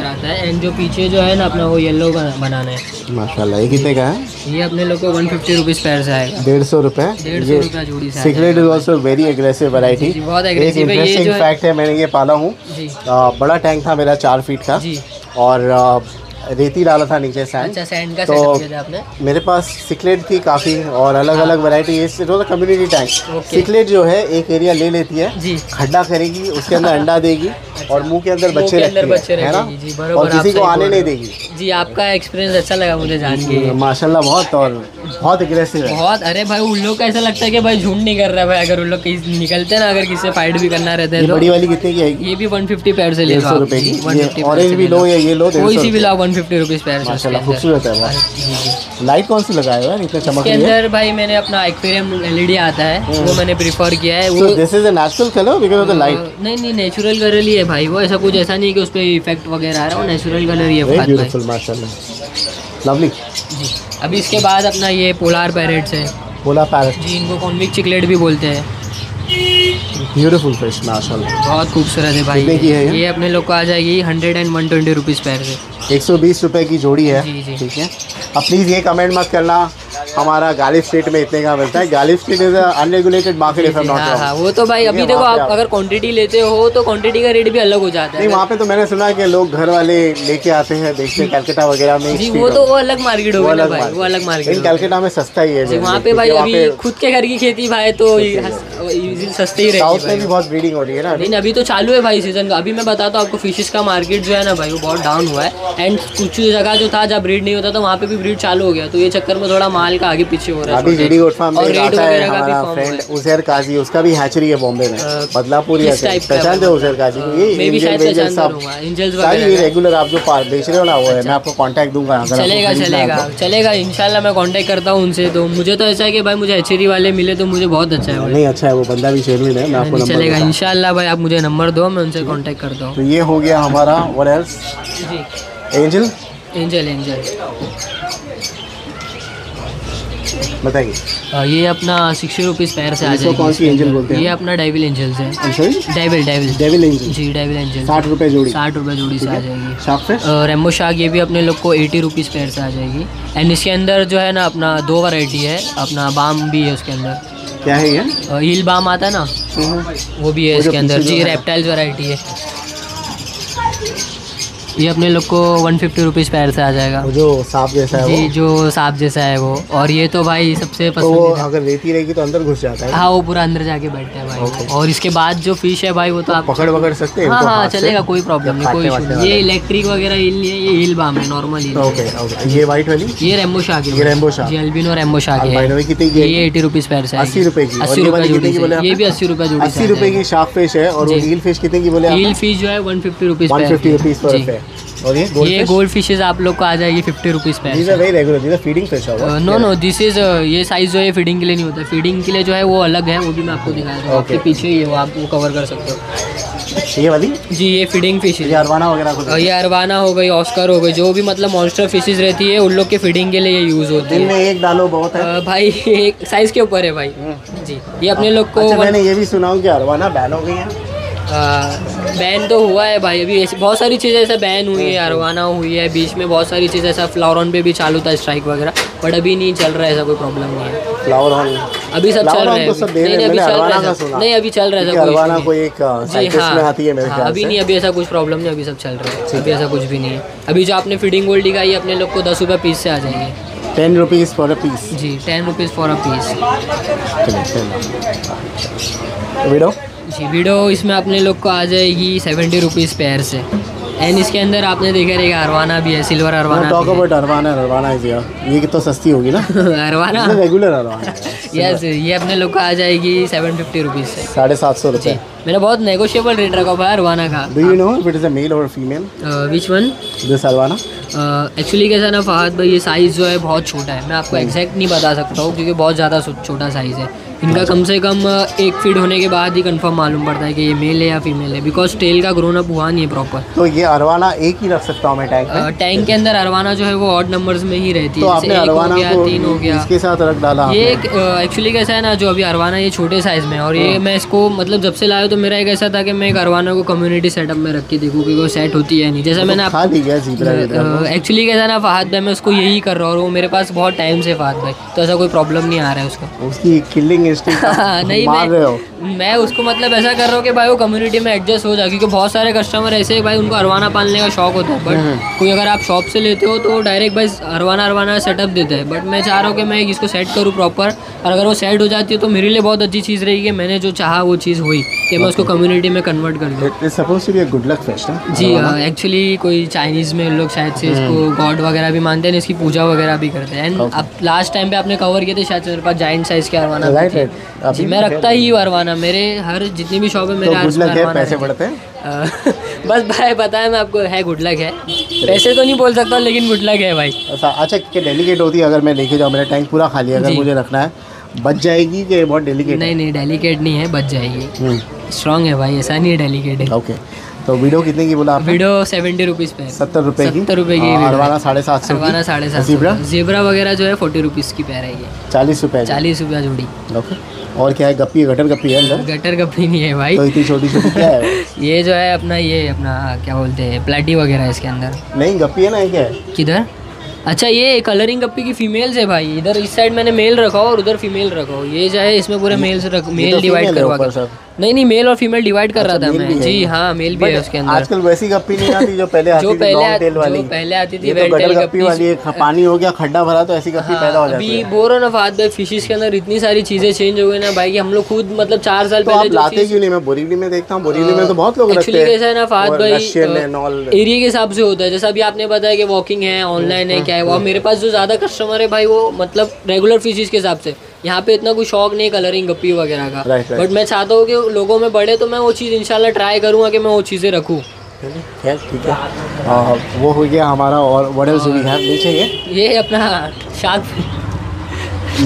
आता है एंड जो पीछे जो है ना अपना वो येलो बनाना है। माशाल्लाह ये कितने का है? ये अपने लोग को वन फिफ्टी रुपीज़ पैर से आएगा, डेढ़ सौ रुपये डेढ़ सौ रुपये जोड़ी से। Cigarette is also very aggressive variety, बहुत एग्रेसिव है। ये फैक्ट है, मैंने ये पाला हूँ। बड़ा टैंक था मेरा चार फीट का और रेती डाला था नीचे सैंड। सैंड का सेटअप किया आपने? मेरे पास सिकलेट थी काफ़ी और अलग अलग वैरायटी। इससे जो कम्युनिटी टैंक सिकलेट जो है एक एरिया ले लेती है, खड्डा करेगी, उसके अंदर अंडा देगी और मुंह के अंदर बच्चे रखती है ना, और किसी को आने नहीं देगी। जी आपका एक्सपीरियंस अच्छा लगा मुझे जान के माशाल्लाह, बहुत और बहुत एग्रेसिव है बहुत। अरे भाई उन लोग का ऐसा लगता है कि भाई झूठ नहीं कर रहा है भाई, अगर उन लोग कहीं निकलते हैं ना अगर किसी से फाइट भी करना रहता है। बड़ी वाली कितने की है? ये भी वन फिफ्टी पैर से ले लो, ऑरेंज भी लो या ये लो, कोई सी भी लो वन फिफ्टी रुपीस पैर से। माशाल्लाह खूबसूरत है भाई। लाइट कौन सी लगाए हुआ है इतना चमक रही है? इसके अंदर भाई मैंने अपना एक्वेरियम एलईडी आता है वो मैंने प्रेफर किया है। वो this is a natural colour because of the light? नहीं नहीं नेचुरल कलर ही है भाई वो, ऐसा कुछ ऐसा नहीं कि उस पे इफेक्ट वगैरह आ रहा है, नेचुरल कलर ही है। बहुत ब्यूटीफुल माशाल्लाह लवली। अभी इसके बाद अपना ये पोलार पैरेट्स है। पोलार पैरेट जी इनको कॉन्विक चिकलेट भी बोलते हैं। ब्यूटीफुल फिश माशाल्लाह, बहुत खूबसूरत है भाई। कितने की है ये? ये अपने लोग को आ जाएगी hundred and one twenty rupees pair से, एक सौ बीस रुपये की जोड़ी है। जी जी ठीक है। अब प्लीज़ ये कमेंट मत करना हमारा गालिब स्ट्रीट में इतने का मिलता है, Ghalib street is unregulated market. हाँ हाँ वो तो भाई अभी देखो आप अगर क्वांटिटी लेते हो तो क्वांटिटी का रेट भी अलग हो जाता है। नहीं वहाँ पे तो मैंने सुना कि लोग घर वाले लेके आते हैं, देखते हैं कलकत्ता वगैरह में। जी वो तो वो अलग मार्केट हो गया भाई, वो अलग मार्केट। कलकत्ता में सस्ता ही है वहाँ पे भाई, अभी खुद के घर की खेती भाई तो सस्ती ही रहेगी। बहुत ब्रीडिंग हो रही है ना, लेकिन अभी तो चालू है भाई सीजन का। अभी मैं बताता हूँ आपको, फिशेस का मार्केट जो है ना भाई वो बहुत डाउन हुआ है एंड कुछ जगह जो था जहाँ ब्रीड नहीं होता था वहाँ पे भी ब्रीड चालू हो गया, तो ये चक्कर में थोड़ा माल का आगे पीछे हो रहा है। अभी जीडी गोट फार्म में आता है हमारा फ्रेंड उजैर काजी, उसका भी हैचरी है बॉम्बे में, बदलापुर है। पहचानते हो उजैर काजी को? ये एंजल साहब सारी रेगुलर आप जो बेच रहे हो ना वो है, मैं आपको कांटेक्ट दूंगा। चलेगा चलेगा चलेगा इंशाल्लाह, मैं कांटेक्ट करता हूँ उनसे। तो मुझे तो ऐसा है कि भाई मुझे हैचरी वाले मिले तो मुझे बहुत अच्छा है। नहीं अच्छा है वो बंदा भी शेरविन है, मैं आपको नंबर चलेगा इंशाल्लाह भाई, आप मुझे नंबर दो मैं उनसे कांटेक्ट करता हूँ। तो ये हो गया हमारा what else? Angel angel angel बताइए। ये अपना सिक्सटी रुपीज़ पैर से आ जाएगी। कौन सी एंजल बोलते हैं? ये अपना डेविल एंजल्स है। डेविल डेविल डेविल एंजल जी डेविल एंजल साठ रुपये जोड़ी, साठ रुपये जोड़ी से आ जाएगी। शार्क फिश रेमो शार्क ये भी अपने लोग को एटी रुपीज़ पैर से आ जाएगी एंड इसके अंदर जो है ना अपना दो वैरायटी है, अपना बाम भी है उसके अंदर। क्या है ये? हील बाम आता है ना वो भी है इसके अंदर जी, रेप्टाइल्स वैरायटी है। ये अपने लोग को वन फिफ्टी रुपीज़ पैर से आ जाएगा, जो सांप जैसा है जी, जो सांप जैसा है वो। और ये तो भाई सबसे पसंद वो अगर रेती रहेगी तो अंदर घुस जाता है। हाँ वो पूरा अंदर जाके बैठता है भाई। और इसके बाद जो फिश है भाई वो तो, तो आप पकड़ वकड़ सकते हैं। हाँ हाँ चलेगा, कोई प्रॉब्लम नहीं, कोई इशू नहीं। ये इलेक्ट्रिक वगैरह हिल नहीं है, ये हिल बाम है नॉर्मल हिल। ओके। ये वाइट वाली? ये रेमो शार्क है, रेमो शार्क जी एल्बिनो रेमो शार्क है। ये एटी रुपीज़ पैर से, अस्सी रुपये की, अस्सी रुपये जोड़ी से। ये भी अस्सी रुपये जोड़ी, अस्सी रुपये की शार्क फिश है। और हील फिश कितने की बोले? हील फिश जो है one fifty rupees one fifty rupees पर। और ये गोल्ड ये गोल्ड फिशेज आप लोग को आ जाएगी फिफ्टी रुपीज़ पे। This is very regular, this is feeding fish होगा? नो नो दिस इज ये साइज़ जो है फीडिंग के लिए नहीं होता, फीडिंग के लिए जो है वो अलग है, वो भी मैं आपको दिखा दूँगा। okay. आपके पीछे ये वो आप वो कवर कर सकते हो। ये वाली जी ये फीडिंग फिशेज, ये अरवाना वगैरह, ये अरवाना हो गई, ऑस्कर हो गई, जो भी मतलब मॉन्स्टर फिशेज रहती है उन लोग के फीडिंग के लिए ये यूज होती है। दिन में एक डालो बहुत है भाई, एक साइज के ऊपर है भाई जी। ये अपने लोग को अच्छा, मैंने ये भी सुना हूँ कि अरवाना बैन हो गई है। बैन तो हुआ है भाई, अभी बहुत सारी चीज़ें ऐसा बैन हुई है, अरवाना हुई है, बीच में बहुत सारी चीज़ें ऐसा फ्लावर ऑन पे भी चालू था स्ट्राइक वगैरह, बट अभी नहीं चल रहा है, ऐसा कोई प्रॉब्लम नहीं है। फ्लावर ऑन अभी सब चल रहा है, नहीं अभी चल रहा है, अभी नहीं, अभी ऐसा कुछ प्रॉब्लम नहीं, अभी सब चल रहा है, अभी ऐसा कुछ भी नहीं है। अभी जो आपने फीडिंग गोल्डी का, ये अपने लोग को दस रुपये पीस से आ जाएंगे, ten rupees for a piece जी, ten rupees for a piece. Video जी वीडियो इसमें अपने लोग को आ जाएगी सेवेंटी रुपीज़ पेयर से, एंड इसके अंदर आपने देखा रहेगा अरवाना भी है, silver arowana. Talk about arowana, arowana ये तो सस्ती होगी ना अरवाना, रेगुलर अरवाना यस, ये अपने लोग को आ जाएगी सेवन फिफ्टी रुपीज़ से, साढ़े सात सौ रुपये। मैंने बहुत नेगोशियबल रेट रखा हुआ है अरवाना का। Do you know if it is a male और female, which one this arowana? Actually कैसा ना फहद भाई, ये साइज़ जो है बहुत छोटा है, मैं आपको एग्जैक्ट नहीं बता सकता हूँ क्योंकि बहुत ज़्यादा छोटा साइज़ है इनका। कम से कम एक फीट होने के बाद ही कंफर्म मालूम पड़ता है कि ये मेल है या फीमेल है, बिकॉज टेल का ग्रोन अप हुआ नहीं है प्रॉपर। तो ये अरवाना एक ही रख सकता हूँ मैं टैंक में? टैंक के अंदर अरवाना जो है वो ऑड नंबर्स में ही रहती है, जैसे एक हो गया, तीन हो गया, इसके साथ रख डाला। ये एक्चुअली कैसा है ना, जो अभी अरवाना ये छोटे साइज़ में, और ये मैं इसको मतलब जब से लाया तो मेरा एक ऐसा था कि मैं एक अरवाना को कम्युनिटी सेटअप में रख के देखूँ कि वो सेट होती है नहीं, जैसे मैंने एक्चुअली कैसा ना फहद भाई, मैं उसको यही कर रहा हूँ, और वो मेरे पास बहुत टाइम से फहद भाई, तो ऐसा कोई प्रॉब्लम नहीं आ रहा है उसको, उसकी किलिंग नहीं मार रहे हो। मैं उसको मतलब ऐसा कर रहा हूँ कि भाई वो कम्युनिटी में एडजस्ट हो जाए, क्योंकि बहुत सारे कस्टमर ऐसे हैं भाई उनको अरवाना पालने का शौक होता है, बट कोई अगर आप शॉप से लेते हो तो डायरेक्ट भाई अरवाना अरवाना सेटअप देता है, बट मैं चाह रहा हूँ कि मैं इसको सेट करूँ प्रॉपर, और अगर वो सेट हो जाती है तो मेरे लिए बहुत अच्छी चीज़ रहेगी कि मैंने जो चाहा वो चीज़ हुई, कि मैं उसको कम्युनिटी में कन्वर्ट कर दूँ जी। एक्चुअली कोई चाइनीज़ में लोग शायद से इसको गॉड वगैरह भी मानते हैं, इसकी पूजा वगैरह भी करते हैं। एंड आप लास्ट टाइम पे आपने कवर किए थे शायद मेरे पास जाइंट साइज़ के अरवाना जी, मैं रखता ही हूँ अरवाना, मेरे हर जितनी भी शॉप है मेरे तो पैसे बढ़ते हैं बस भाई पता है मैं आपको है, गुड लक है, पैसे तो नहीं बोल सकता लेकिन गुड लक है भाई। अच्छा कि डेलीकेट होती है, अगर मैं लेके जाऊँ, मेरा टैंक पूरा खाली है, अगर मुझे रखना है बच जाएगी कि बहुत डेलीकेट? नहीं नहीं डेलीकेट नहीं है, बच जाएगी, स्ट्रांग है भाई, ऐसा नहीं है डेलीकेट है। ओके तो वीडियो कितने की बोला आपने? वीडियो सेवेंटी रुपीज़ पे, सत्तर रुपये की, सत्तर रुपये की अरवाना, साढ़े सात सौ अरवाना, साढ़े सात सौ जेबरा वगैरह जो है फोर्टी रुपीज़ की पैर है, ये चालीस रुपये चालीस रुपया जोड़ी। ओके और क्या है? गप्पी, गटर गप्पी है अंदर? गटर गप्पी नहीं है भाई, तो इतनी छोटी छोटी क्या है? ये जो है अपना ये अपना क्या बोलते हैं, प्लाटी वगैरह इसके अंदर नहीं, गप्पी है ना, क्या है किधर? अच्छा ये कलरिंग गप्पी की फीमेल्स है भाई, इधर इस साइड मैंने मेल रखा हो और उधर फीमेल रखा हो, ये जो है इसमें पूरे मेल्स रख, मेल डिवाइड करवा कर, नहीं नहीं मेल और फीमेल डिवाइड कर रहा था मैं जी, हाँ मेल भी है उसके अंदर। आजकल वैसी गप्पी नहीं आती जो पहले आती थी, लॉन्ग टेल वाली, जो पहले आती थी वेट टेल गप्पी वाली, पानी हो गया खड्डा भरा तो ऐसी गप्पी पैदा हो जाती है। अभी बोल रहा ना फहद भाई, फिशेस के अंदर इतनी सारी चीज़ें चेंज हो गई ना भाई, कि हम लोग खुद मतलब चार साल पहले लाते क्यों नहीं, मैं बोरीवली में देखता हूँ, बोरीवली में तो बहुत लोग रखते हैं। कैसा है ना फहद भाई, एरिया के हिसाब से होता है, जैसा अभी आपने बताया कि वॉकिंग है, ऑनलाइन है, क्या है, वो मेरे पास जो ज़्यादा कस्टमर है भाई वो मतलब रेगुलर फिशेस के हिसाब से, यहाँ पे इतना कोई शौक नहीं कलरिंग गप्पी वगैरह का, बट मैं चाहता हूँ कि लोगों में बढ़े, तो मैं वो चीज़ इंशाल्लाह ट्राई करूँगा कि मैं वो चीज़ें रखूँ। खैर ठीक है, वो हो गया हमारा। और व्हाट एल्स वी हैव नीचे? ये ये अपना शार्क,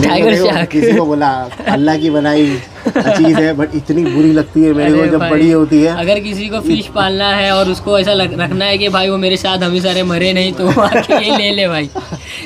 टाइगर शार्क, किसी को बोला अल्लाह की बनाई चीज़ है, बट इतनी बुरी लगती है मेरे को जब बड़ी होती है। अगर किसी को फिश पालना है और उसको ऐसा रखना है कि भाई वो मेरे साथ हमेशा सारे मरे नहीं, तो ये ले ले भाई,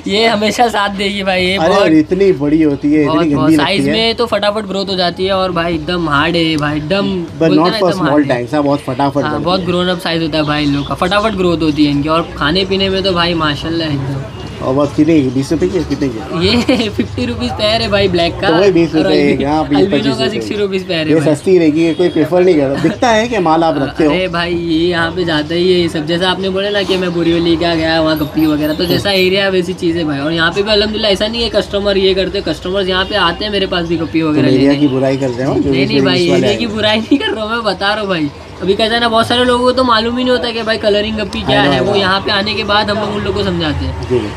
ये हमेशा साथ देगी भाई, ये बहुत इतनी बड़ी होती है, इतनी गंदी साइज में, तो फटाफट ग्रोथ हो जाती है, और भाई एकदम हार्ड है भाई, एकदम बहुत फटाफट, बहुत ग्रोन अप साइज होता है भाई लोग का, फटाफट ग्रोथ होती है इनकी, और खाने पीने में तो भाई माशाल्लाह एकदम। और बस कितने बीस रुपये की, कितने की? ये फिफ्टी रुपीज़ पैर है भाई ब्लैक का, वही बीस रुपये यहाँ, बीस पच्चीस का, सिक्सटी रुपीज़ पैर है, ये सस्ती रहेगी, कोई प्रेफर नहीं कर रहा, दिखता है कि माल आप रखते हो। अरे भाई ये यहाँ पे जाता ही है सब, जैसा आपने बोला ना कि मैं बोरीवली का गया, वहाँ गप्पी वगैरह, तो जैसा एरिया वैसी चीज़ें भाई, और यहाँ पे भी अलहमदिल्ला ऐसा नहीं है कस्टमर ये करते, कस्टमर्स यहाँ पे आते हैं मेरे पास भी गप्पी वगैरह, एरिया की बुराई करते हैं? नहीं नहीं भाई एरिया की बुराई नहीं कर रहा हूँ मैं, बता रहा हूँ भाई, अभी कहते हैं ना बहुत सारे लोगों को तो मालूम ही नहीं होता कि भाई कलरिंग गप्पी क्या है, वो यहाँ पे आने के बाद हम लोग उन लोगों को समझाते हैं।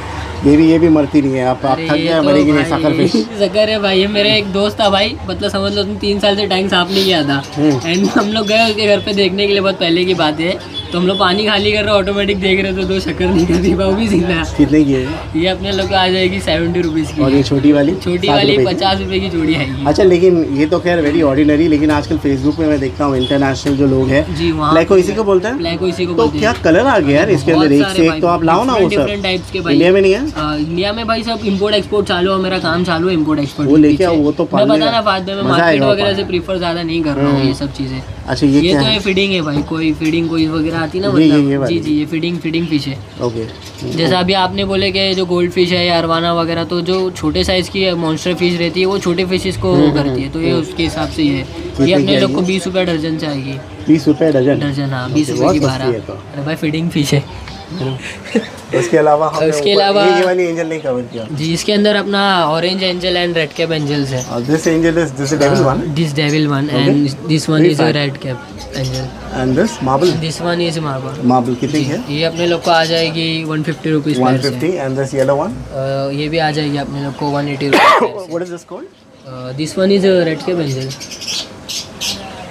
ये भी ये भी मरती नहीं है, आप आप थक गए मरेगी नहीं, सकर फिश सकर है भाई, ये मेरे एक दोस्त था भाई, मतलब समझ लो तुम तीन साल से टैंक साफ नहीं किया था, एंड हम लोग गए उसके घर पे देखने के लिए, बहुत पहले की बात है, तो हम लोग पानी खाली कर रहे हो, ऑटोमेटिक देख रहे हो तो दो शक्कर निकलती, वो भी जिंदा। कितने की है ये? अपने लोग को आ जाएगी सेवेंटी रुपीज़ की। और ये छोटी वाली? छोटी वाली पचास रुपये की जोड़ी आएगी। अच्छा, लेकिन ये तो खैर वेरी ऑर्डिनरी, लेकिन आजकल फेसबुक में मैं देखता हूँ इंटरनेशनल जो लोग हैं जी, वहाँ ब्लैको इसी को बोलते हैं, ब्लैको इसी को बोलते हैं। क्या कलर आ गया यार इसके अंदर, एक से एक तो आप लाओ ना। वो डिफरेंट टाइप्स के भाई इंडिया में नहीं है। इंडिया में भाई सब इम्पोर्ट एक्सपोर्ट चालू है, मेरा काम चालू है इम्पोर्ट एक्सपोर्ट, वो लेके आओ। वो तो बताना बाद में, मार्केट वगैरह से प्रीफर ज़्यादा नहीं कर रहा हूँ ये सब चीज़ें। अच्छा, ये तो ये फीडिंग है भाई, कोई फीडिंग कोई वगैरह आती ना, मतलब जी जी ये फीडिंग फीडिंग फिश है। ओके, जैसा अभी आपने बोले कि जो गोल्ड फिश है या अरवाना वगैरह, तो जो छोटे साइज़ की मॉन्स्टर फिश रहती है वो छोटे फिशेस को करती है, तो ये उसके हिसाब से ये है। ये अपने लोग को बीस रुपये दर्जन चाहिए। बीस रुपये डजन? दर्जन, हाँ, बीस रुपये की बारह। अरे भाई फीडिंग फिश है। उसके अलावा उसके अलावा ये वाली एंजल नहीं कवर किया जी। इसके अंदर अपना orange angel and red cap angels है। और this angel is this devil one, this devil one and this one is a red cap angel and this marble, this one is marble. Marble कितनी है? ये अपने लोग को आ जाएगी एक सौ पचास रुपीस पर से। एक सौ पचास एंड दिस येलो वन, ये भी आ जाएगी अपने लोग को एक सौ अस्सी rupees. What is this called? This one is a red cap angel.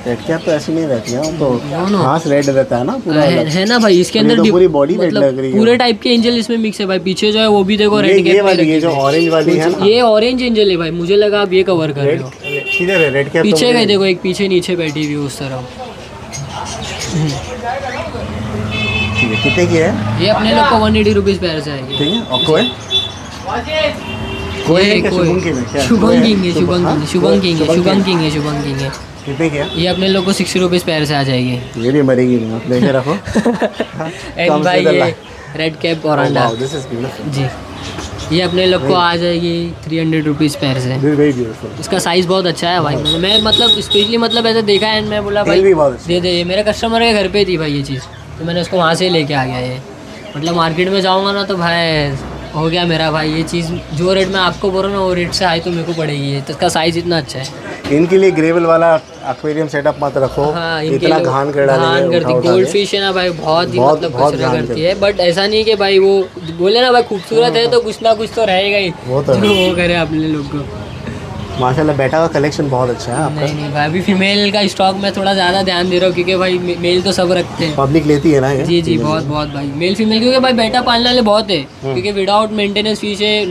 Red cap तो ऐसी नहीं रहती है, तो घास रेड रहता है ना पूरा, है ना भाई। इसके अंदर तो पूरी बॉडी रेड लग रही है, पूरे टाइप के एंजल इसमें मिक्स है भाई। पीछे जो है वो भी देखो रेड कैप, ये वाली ये जो ऑरेंज वाली है ना, ये ऑरेंज एंजल है भाई। मुझे लगा आप ये कवर कर रहे हो, इधर है रेड कैप पीछे का, देखो एक पीछे नीचे बैठी हुई उस तरफ। कितने की है ये? अपने लोग को वन एटी रुपीज पैर से आएगी। ठीक है। और कोई कोई कोई शुभम किंग है, शुभम शुभम किंग है, शुभम किंग है, शुभम किंग है। कितने क्या? ये अपने लोग को सिक्सटी रुपीज़ पैर से आ जाएगी। ये भी मरेगी नहीं, लेके रखो। एंड भाई ये रेड कैप और अंडा जी, ये अपने लोग को आ जाएगी थ्री हंड्रेड रुपीज़ पैर से। इसका साइज़ बहुत अच्छा है भाई, मैं मतलब स्पेशली मतलब ऐसा देखा है, मैं बोला भाई दे दे। मेरा कस्टमर के घर पे थी भाई ये चीज़, तो मैंने उसको वहाँ से लेके आ गया। ये मतलब मार्केट में जाऊँगा ना तो भाई हो गया मेरा भाई, ये चीज़ जो रेट में आपको बोल रहा हूँ ना वो रेट से हाई तो मेरे को पड़ेगी है, तो इसका साइज़ इतना अच्छा है। इनके लिए ग्रेवल वाला एक्वेरियम सेटअप मत रखो। हाँ, इतना घान कर डालेंगे। गोल्ड फिश है ना भाई, बहुत ही मतलब कचरा करती है, बट ऐसा नहीं कि भाई वो बोले ना भाई खूबसूरत है तो कुछ ना कुछ तो रहेगा ही, वो करे अपने लोग को। माशाल्लाह बेटा का कलेक्शन बहुत अच्छा है आपका। नहीं नहीं भाई, अभी फीमेल का स्टॉक में थोड़ा ज़्यादा ध्यान दे रहा हूँ, क्योंकि भाई मेल तो सब रखते हैं, पब्लिक लेती है ना ये? जी जी बहुत बहुत भाई, मेल फीमेल, क्योंकि भाई बेटा पालने वाले बहुत है, क्योंकि विदाउट मेंटेनेंस फीस है,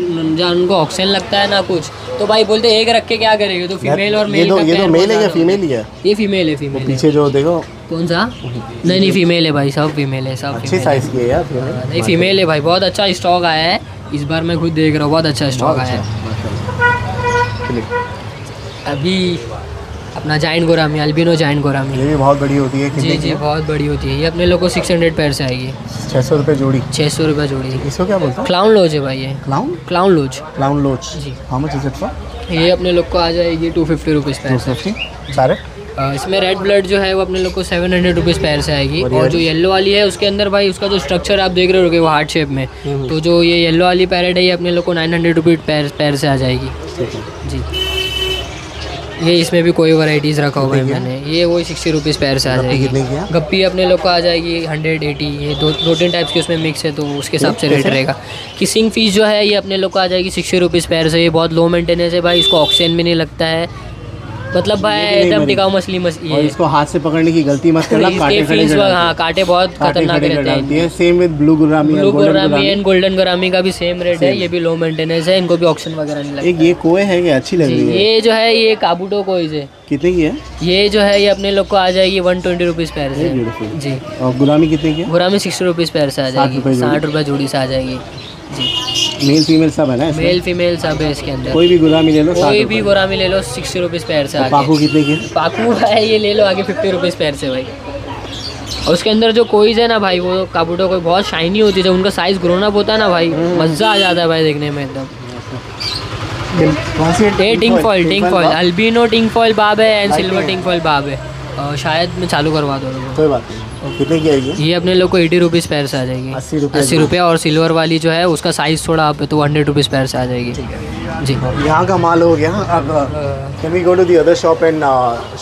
उनको ऑक्सीजन लगता है ना कुछ, तो भाई बोलते एक रख के क्या करेंगे, तो फीमेल और मेल। ये तो मेल है या फीमेल ही है? ये फीमेल है। फीमेल पीछे जो देखो कौन सा? नहीं नहीं फीमेल है भाई, सब फीमेल है, सब अच्छी साइज़ की है यार। नहीं फीमेल है भाई, बहुत अच्छा स्टॉक आया है इस बार, मैं खुद देख रहा हूँ, बहुत अच्छा स्टॉक आया है। अभी अपना giant gourami, albino giant gourami, ये बहुत बड़ी होती है। जी जी बहुत बड़ी होती है, ये अपने लोग को सिक्स हंड्रेड पैर से आएगी। छः सौ रुपये जोड़ी? छः सौ रुपये जोड़ी। इसको क्या बोलते हैं? क्लाउन लोज है भाई ये। Clown clown loach? Clown loach जी। How much is it for? ये अपने लोग को आ जाएगी टू फिफ्टी रुपीज़ पैर से। सारे इसमें रेड ब्लड जो है वो अपने लोग को सेवन हंड्रेड रुपीज़ पैर से आएगी। और जो येलो वाली है उसके अंदर भाई उसका जो स्ट्रक्चर आप देख रहे होगे वो हार्ट शेप में, तो जो ये येलो वाली पैरेट है ये अपने लोग को नाइन हंड्रेड रुपीज़ पैर से आ जाएगी जी। ये इसमें भी कोई वैराइटीज़ रखा हुआ है मैंने, ये वही सिक्सटी रुपीज़ पैर से आ जाएगी। गप्पी अपने लोग को आ जाएगी हंड्रेड एटी, ये दो दो तीन टाइप्स के उसमें मिक्स है, तो उसके हिसाब से रेट रहेगा। किसिंग फ़ीस जो है ये अपने लोग को आ जाएगी सिक्सटी रुपीज़ पैर से। ये बहुत लो मेंटेनेंस है भाई, इसको ऑक्सीजन भी नहीं लगता है, मतलब भाई एकदम टिकाऊ मछली मछली है। इसको हाथ से पकड़ने की गलती मत करना, काटे खड़े खड़े। हाँ, काटे बहुत खतरनाक रहते हैं। Same with blue gourami, blue gourami and golden gourami का भी सेम रेट है, ये भी लो मेंटेनेंस है, इनको भी ऑक्शन वगैरह नहीं लगता। ये कोए है ये अच्छी लग रही है, ये जो है ये काबूटो कोए है। कितने की है ये जो है? ये अपने लोग को आ जाएगी वन ट्वेंटी रुपीज़ पैर से जी। और गुरामी कितने की? गुरामी सिक्सटी रुपीज़ पैर से आ जाएगी, साठ रुपये जोड़ी से आ जाएगी जी। मेल फीमेल सब है ना? मेल फीमेल सब है इसके अंदर। कोई भी गुलामी ले लो, कोई भी गुलामी ले लो सिक्सटी रुपीज़ पैर से। पाकू कितने की? पाकू है ये ले लो आगे फिफ्टी रुपीज़ पैर से भाई। और उसके अंदर जो कोईज है ना भाई, वो काबूटो कोई बहुत शाइनी होती है, जब उनका साइज़ ग्रोन अप होता है ना भाई मज़ा आ जाता है भाई देखने में एकदम। ये टिंग फॉइल, टिंग फॉइल अल्बिनो टिंग फॉइल बाब है एंड सिल्वर टिंग फॉइल बाब है। और शायद मैं चालू करवा दो लोगों को। कोई बात नहीं। कितने की आएगी ये? अपने लोग को एटी रुपीज़ पैर से आ जाएगी। अस्सी रुपये अस्सी रुपये और सिल्वर वाली जो है उसका साइज़ थोड़ा आप है तो हंड्रेड रुपीज़ पैर से आ जाएगी जी। यहाँ का माल हो गया, अब can we go to the other shop and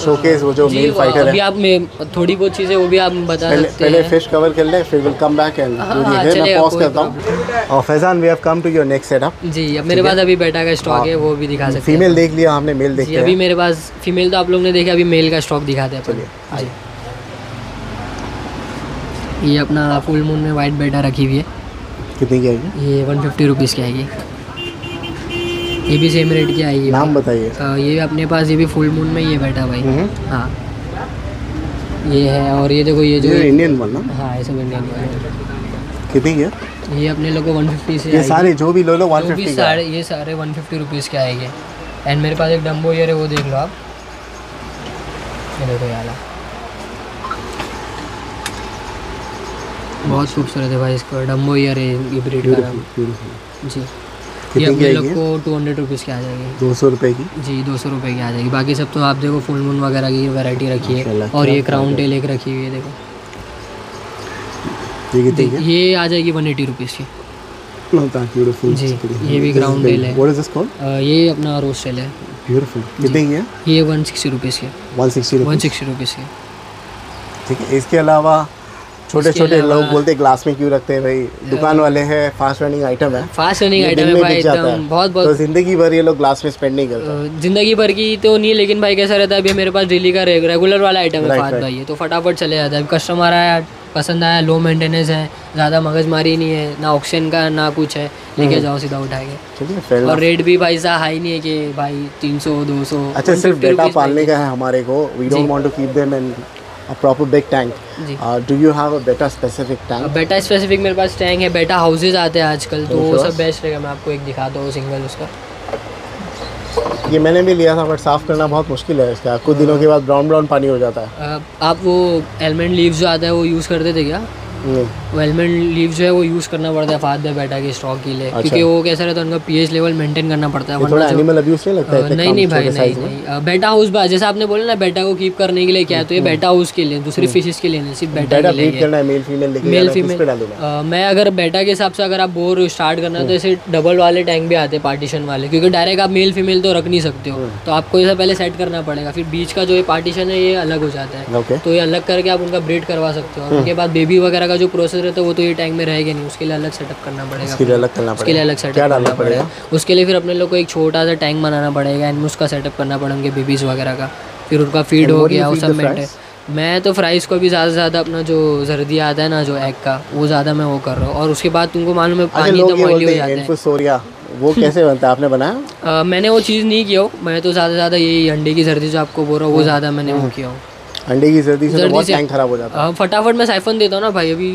showcase वो जो मेल फाइटर है। आप में थोड़ी बहुत चीज़ें वो भी आप बता सकते हैं। पहले फिश कवर कर लें, फिर विल कम बैक एंड मैं पॉज करता हूँ। और Faizan we have come to your next setup जी। अब मेरे पास अभी बेटा का स्टॉक है वो भी दिखा सकते हैं। फीमेल देख लिया हमने, मेल देखिए अभी मेरे पास। फीमेल तो आप लोग ने देखा, अभी मेल का स्टॉक दिखाते हैं। चलिए, ये अपना फुल मून में वाइट बेटा रखी हुई है। कितनी की आएगी? ये वन फिफ्टी रुपीज़ की आएगी। ये भी सेम रेट की आएगी। नाम बताइए। ये अपने पास ये भी फुल मून में ये बैठा भाई। हाँ ये है। और ये देखो ये जो ये इंडियन वन ना। हाँ ये सब इंडियन वन। कितनी की? ये अपने लोग को वन फिफ्टी से। ये सारे जो भी लो लो वन फिफ्टी का। ये सारे वन फिफ्टी रुपीस के आएंगे। एंड मेरे पास एक डम्बो ईयर है, वो देख लो आप। ये देखो यार बहुत खूबसूरत है भाई, इसका डम्बो ईयर है ये ब्रीड का जी। ये अपने लोग को टू हंड्रेड रुपीज़ की आ जाएगी। दो सौ रुपये की जी, दो सौ रुपये की आ जाएगी। बाकी सब तो आप देखो फुल मून वगैरह की वैरायटी रखी है। और ये क्राउन टेल एक रखी हुई है देखो। ये, ये आ जाएगी वन एटी रुपीज़ की जी। ये भी ग्राउंड टेल है। आ, ये अपना रोज सेल है। ब्यूटीफुल। ये वन सिक्सटी रुपीज़ की। वन सिक्सटी रुपीज़ की ठीक है। इसके अलावा छोटे छोटे लोग बोलते हैं ग्लास में क्यों रखते हैं भाई, दुकान वाले हैं, फास्ट रनिंग आइटम है। फास्ट रनिंग आइटम है भाई एकदम। बहुत बहुत तो जिंदगी भर ये लोग ग्लास में स्पेंड नहीं करते। जिंदगी भर की तो नहीं, लेकिन भाई कैसा रहता है, अभी मेरे पास डेली का रेगुलर वाला आइटम है फास्ट भाई, तो फटाफट चले जाता है। कस्टमर आया, पसंद आया, लो मेंटेनेंस है, ज़्यादा मगजमारी नहीं है, ना ऑक्शन का ना कुछ है, लेके जाओ सीधा उठाएंगे। और रेट भी भाई सा हाई नहीं है कि भाई तीन सौ दो सौ। अच्छा सिर्फ डेटा पालने का है हमारे को। We don't want to keep them in a proper big tank. Do you have a betta specific tank? बेटा स्पेसिफिक मेरे पास टैंक है। बेटा हाउसेज आते हैं आजकल, तो वो सब बेस्ट रहेगा। मैं आपको एक दिखाता हूँ सिंगल उसका। ये मैंने भी लिया था बट साफ़ करना बहुत मुश्किल है इसका। कुछ दिनों के बाद ब्राउन ब्राउन पानी हो जाता है। आप वो एलमंड लीव्स जो आता है वो यूज़ करते थे क्या? नहीं, एलमंड लीव्स जो है वो यूज़ करना पड़ता है फादर बेटा के स्टॉक के लिए। अच्छा। क्योंकि वो कैसा रहता है, उनका पीएच लेवल मेंटेन करना पड़ता है। थोड़ा एनिमल अब्यूज नहीं लगता है? नहीं नहीं भाई नहीं नहीं। बेटा हाउस जैसे आपने बोला ना, बेटा को कीप करने के लिए क्या है, तो ये बेटा हाउस के लिए, दूसरी फिशेज के लिए नहीं, सिर्फ बेटा के लिए। मेल फीमेल मेल फीमेल मैं अगर बेटा के हिसाब से अगर आप बोर स्टार्ट करना है तो ऐसे डबल वाले टैंक भी आते हैं, पार्टीशन वाले, क्योंकि डायरेक्ट आप मेल फीमेल तो रख नहीं सकते हो, तो आपको ऐसा पहले सेट करना पड़ेगा। फिर बीच का जो ये पार्टीशन है ये अलग हो जाता है, तो ये अलग करके आप उनका ब्रीड करवा सकते हो। और उसके बाद बेबी वगैरह का जो प्रोसेस रहता है वो तो ये टैंक में रहेगा नहीं, उसके लिए अलग सेटअप करना पड़ेगा। उसके लिए अलग करना पड़ेगा, उसके लिए अलग सेटअप करना पड़ेगा। उसके लिए फिर अपने लोग को एक छोटा सा टैंक बनाना पड़ेगा, एंड उसका सेटअप करना पड़ेगा उनके बेबीज़ वगैरह का। फिर उनका फीड हो गया वो सब मेंटेन। मैं तो फ्राइज़ को भी ज़्यादा से ज़्यादा अपना जो जर्दिया आता है ना जो एग का, वो ज़्यादा मैं वो कर रहा हूँ। और उसके बाद तुमको मालूम है पानी तो मॉइली हो जाता है। वो कैसे बनता है, आपने बनाया? मैंने वो चीज़ नहीं किया, मैं तो ज़्यादा से ज़्यादा यही अंडे की जर्दी जो आपको बोल रहा हूँ वो ज़्यादा मैंने वो किया हूँ। अंडे की जल्दी से बहुत टैंक खराब हो जाता है। फटाफट मैं साइफन देता हूँ ना भाई। अभी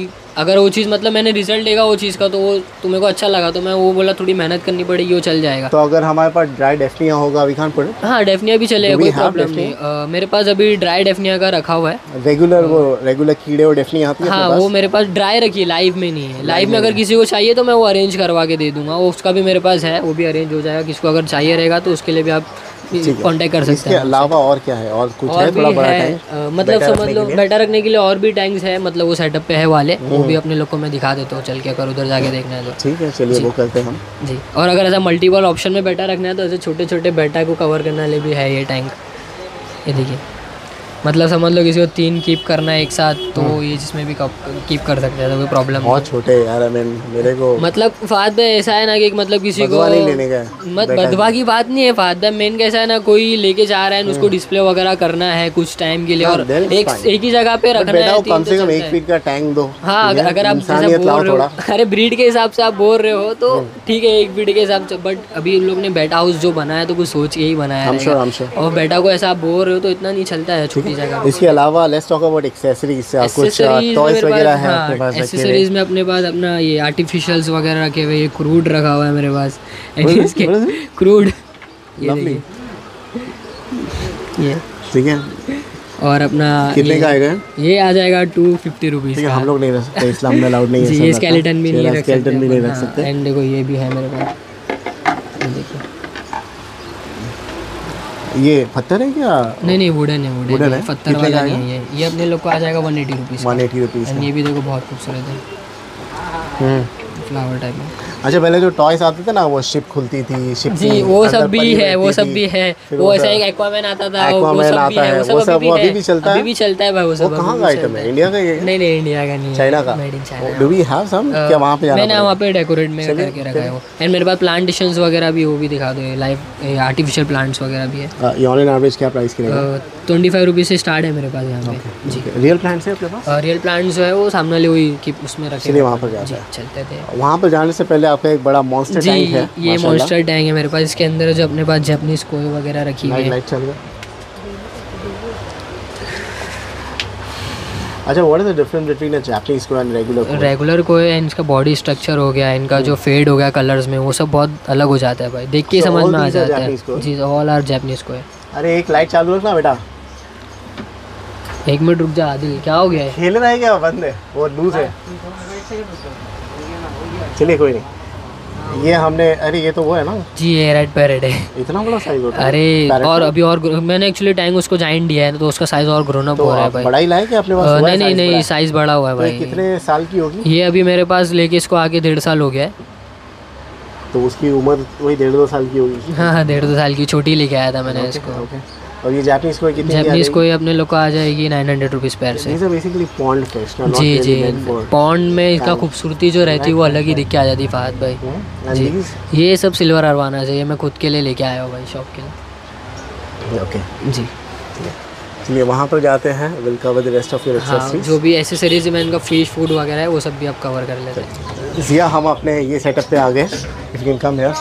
अगर वो चीज़ मतलब मैंने रिजल्ट देखा वो चीज़ का, तो वो तुम्हें को अच्छा लगा तो मैं वो बोला थोड़ी मेहनत करनी पड़ेगी, वो चल जाएगा। तो अगर हमारे पास ड्राई डेफनिया होगा वी कैन पुट। हाँ डेफनिया भी चलेगा, कोई प्रॉब्लम नहीं। आ, मेरे पास अभी ड्राई डेफनिया का रखा हुआ है। रेगुलर वो रेगुलर कीड़े और डेफनिया आती है। हाँ वो मेरे पास ड्राई रखी है, लाइव में नहीं है। लाइव में अगर किसी को चाहिए तो मैं वो अरेंज करवा के दे दूँगा, उसका भी मेरे पास है, वो भी अरेंज हो जाएगा। किसी को अगर चाहिए रहेगा तो उसके लिए भी आप कांटेक्ट कर सकते हैं। इसके अलावा और क्या है? और कुछ और है थोड़ा बड़ा है, आ, मतलब समझ लो बेटा रखने के लिए और भी टैंक्स है, मतलब वो सेटअप पे है वाले, वो भी अपने लोग को मैं दिखा देता हूँ, चल के अगर उधर जाके देखना है तो। ठीक है चलिए वो करते हैं हम जी। और अगर ऐसा मल्टीपल ऑप्शन में बेटा रखना है तो ऐसे छोटे छोटे बेटा को कवर करने वाले भी है ये टैंक। ये देखिए, मतलब समझ लो किसी को तीन कीप करना है एक साथ तो ये जिसमें भी कीप कर सकते हैं, तो कोई प्रॉब्लम। बहुत छोटे यार, आई मीन मेरे को मतलब फहद भाई ऐसा है ना कि मतलब किसी को नहीं लेने का मत, बदवा की बात नहीं है फहद भाई। मेन कैसा है ना, कोई लेके जा रहा है उसको डिस्प्ले वगैरह करना है कुछ टाइम के लिए, और एक एक ही जगह पे रखना है। कम से कम एक फीट का टैंक दो। हाँ अगर आप अरे ब्रीड के हिसाब से आप बोल रहे हो तो ठीक है एक फीट के हिसाब से, बट अभी इन लोग ने बेटा हाउस जो बनाया तो कुछ सोच के ही बनाया है, और बेटा को ऐसा आप बोल रहे हो तो इतना नहीं चलता है। इसके अलावा लेट्स टॉक अबाउट एक्सेसरीज। कुछ टॉयज वगैरह है आपके पास? एक्सेसरीज में अपने पास अपना ये आर्टिफिशियल्स वगैरह रखे हुए, ये क्रूड रखा हुआ है मेरे पास। इसके क्रूड ये ये ठीक है। और अपना कितने का आएगा ये? आ जाएगा टू फिफ्टी रुपीज़। हम लोग नहीं रख सकते, इस्लाम में अलाउड नहीं है। ये स्केलेटन भी नहीं रख सकते, भी नहीं रख सकते। एंड देखो ये भी है मेरे पास, देखो ये पत्थर है क्या? नहीं नहीं वुडन है, वुडन है, पत्थर वाला नहीं है। ये अपने लोग को आ जाएगा one eighty rupees. One eighty rupees. ये भी देखो बहुत खूबसूरत है, फ्लावर टाइप में। अच्छा पहले जो टॉयस आते थे ना, वो शिप खुलती थी, शिप जी वो सब भी है, वो सब भी है। वो ऐसा एक एक्वामैन आता था, एक्वामैन आता है, वो सब अभी भी चलता है, अभी भी चलता है भाई। वो सब कहाँ का आइटम है? इंडिया का? नहीं नहीं इंडिया का नहीं, चाइना का। Made in China. Do we have some? क्या वहाँ पे मैंने वहाँ पे डेकोरेट में करके रखा है वो। एंड मेरे पास प्लांटेशंस वगैरह भी, वो भी दिखा दो, लाइव आर्टिफिशियल प्लांट्स वगैरह भी है। ये ऑन एन एवरेज क्या प्राइस की रहेगा? ट्वेंटी फाइव रुपीज़ से स्टार्ट है मेरे पास यहाँ पे जी। रियल प्लांट्स है आपके पास? रियल प्लांट्स जो है वो सामने वाली हुई कि उसमें रखे, वहाँ पर जाते हैं, चलते थे। वहाँ पर जाने से पहले आपका एक बड़ा मॉन्स्टर टैंक है। ये मॉन्स्टर टैंक है मेरे पास, इसके अंदर जो अपने पास जैपनीज कोई वगैरह रखी है। अच्छा, what is the difference between a Japanese koi and regular koi? Regular koi and इसका बॉडी स्ट्रक्चर हो गया, इनका जो फेड हो गया कलर्स में, वो सब बहुत अलग हो जाता है भाई, देख के so समझ में आ जाता है जी। ऑल आर जापानीज कोई। अरे एक लाइट चालू रखना बेटा, एक मिनट रुक जा आदिल, क्या हो गया है? खेल रहा है क्या बंद है? वो लूज है, चलिए कोई नहीं। ये हमने, अरे ये तो वो है ना जी, ये रेड पैरेट है, इतना बड़ा साइज होता है। अरे और अभी और मैंने एक्चुअली टैंक उसको जाइंट दिया है तो उसका साइज और ग्रोन अप हो रहा है भाई। बड़ा ही लाए क्या अपने पास? नहीं नहीं नहीं, साइज बड़ा हुआ है भाई। कितने साल की होगी ये? अभी मेरे पास लेके इसको आके डेढ़ साल हो गया है, तो उसकी उम्र वही डेढ़ दो साल की होगी। हाँ डेढ़ दो साल की, छोटी लेके आया था मैंने इसको। और ये जापानीज कोई कितनी? जापानीज कोई अपने लोग को आ जाएगी नाइन हंड्रेड रुपीज़ पैर से। बेसिकली पॉन्ड फिश जी जी, पॉन्ड में इसका खूबसूरती जो रहती है वो अलग ही दिख के आ जाती है फहद भाई जी। ये सब सिल्वर अरवाना चाहिए, मैं खुद के लिए लेके आया हूँ भाई शॉप के लिए। ओके जी, चलिए वहाँ पर जाते हैं। Will cover the rest of your accessories, जो भी एक्सेसरीज मैं इनका फिश फूड वगैरह है वो सब भी आप कवर कर लेते हैं। जिया हम अपने ये सेटअप पे आ गए, इफ यू कम हियर।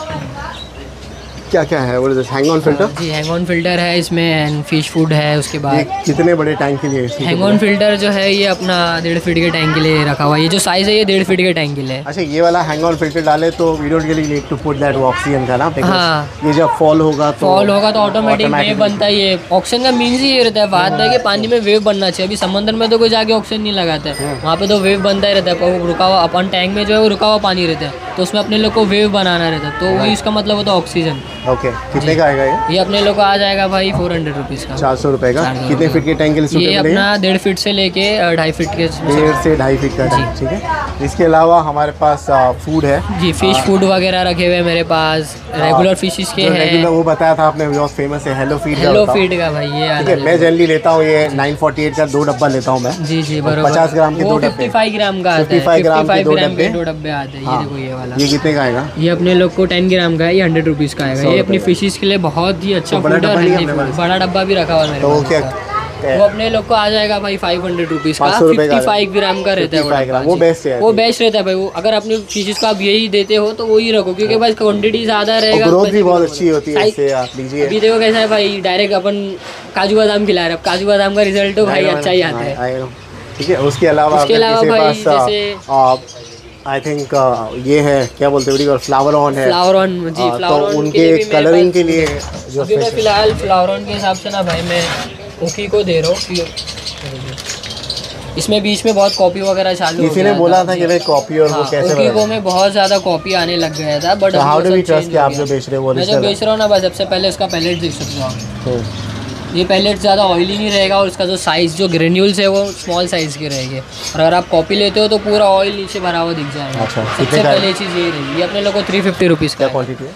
क्या क्या है? वो हैंग ऑन फिल्टर जी, हैंग ऑन फिल्टर है इसमें एंड फिश फूड है। उसके बाद कितने बड़े टैंक के लिए हैंग ऑन फिल्टर जो है ये अपना डेढ़ फीट के टैंक के लिए रखा हुआ है। ये जो साइज है ये डेढ़ फीट के टैंक के लिए। अच्छा, ये वाला हैंग ऑन फिल्टर डाले तो we don't really need to put that oxygen का ना, बिकॉज़ ये जब फॉल होगा तो फॉल होगा तो ऑटोमेटिक वेव बनता है। ये ऑक्सीजन का मीन्स ही ये रहता है, बात है कि पानी में वेव बनना चाहिए। अभी समंदर में तो कोई जाके ऑक्सीजन नहीं लगाता है, वहाँ पर तो वेव बनता ही रहता है। रुका हुआ अपन टैंक में जो है वो रुका हुआ पानी रहता है तो उसमें अपने लोग को वेव बनाना रहता है, तो वही इसका मतलब होता है ऑक्सीजन। Okay okay. कितने का आएगा ये? ये अपने लोग को आ जाएगा भाई फोर हंड्रेड रुपीज़ का, चार सौ रुपये का। कितने फीट के टैंक के लिए? ये अपना डेढ़ फीट से लेके ढाई फीट के, डेढ़ से ढाई फीट का टैंक, ठीक है। इसके अलावा हमारे पास फूड है जी, फिश फूड वगैरह रखे हुए हैं मेरे पास, रेगुलर फिशेस के हैं। वो बताया था आपने बहुत फेमस है हेलो फीड, हेलो फीड का भाई ये, ठीक है। मैं जनरली लेता हूँ ये नाइन फोर्टी एट का दो डब्बा लेता हूँ मैं जी जी, बराबर पचास ग्राम के दो डब्बे, फिफ्टी फाइव ग्राम का आता है, फिफ्टी फाइव ग्राम के दो डब्बे आते हैं। ये देखो ये वाला, ये कितने का आएगा? ये अपने लोग को टेन ग्राम का है, ये हंड्रेड रुपीज़ का आएगा। ये अपनी फिशेस के लिए बहुत ही अच्छा फूड है, बड़ा डब्बा भी रखा हुआ है। तो क्या वो अपने लोग को आ जाएगा भाई फाइव हंड्रेड रुपीज़ का, फिफ्टी फाइव ग्राम का रहता है। वो बेस्ट है, वो बेस्ट रहता है भाई। वो अगर अपने फिशेस को आप यही देते हो तो वही रखो, क्योंकि भाई क्वांटिटी ज़्यादा रहेगा, ग्रोथ भी बहुत अच्छी होती है इससे। आप लीजिए अभी देखो कैसा है भाई, डायरेक्ट अपन काजू बादाम खिला रहे हैं, काजू बादाम का रिजल्ट तो भाई अच्छा ही आता है, ठीक है। उसके अलावा आई थिंक uh, ये है क्या बोलते हैं, फ्लावर ऑन है, फ्लावर ऑन जी, फ्लावर ऑन उनके कलरिंग के लिए जो अभी मैं फिलहाल फ्लावर ऑन के हिसाब से ना भाई मैं उसी को दे रहा हूँ। इसमें बीच में बहुत कॉपी वगैरह चालू, किसी ने बोला था कि भाई कॉपी और वो कैसे उसी को में बहुत ज़्यादा कॉपी आने लग गया था, but how do we trust कि आप जो बेच रहे हो, मैं जो बेच रहा हूँ ना भाई सबसे पहले उसका पैलेट देख सकते हो। ये पैलेट ज़्यादा ऑयली नहीं रहेगा और उसका जो साइज़ जो ग्रेन्यूल्स है वो स्मॉल साइज़ के रहेंगे, और अगर आप कॉपी लेते हो तो पूरा ऑयल नीचे भरा हुआ दिख जाएगा। अच्छा, सबसे पहली चीज़ ये रही। ये अपने लोग को थ्री फिफ्टी रुपीज़ का क्वांटिटी है,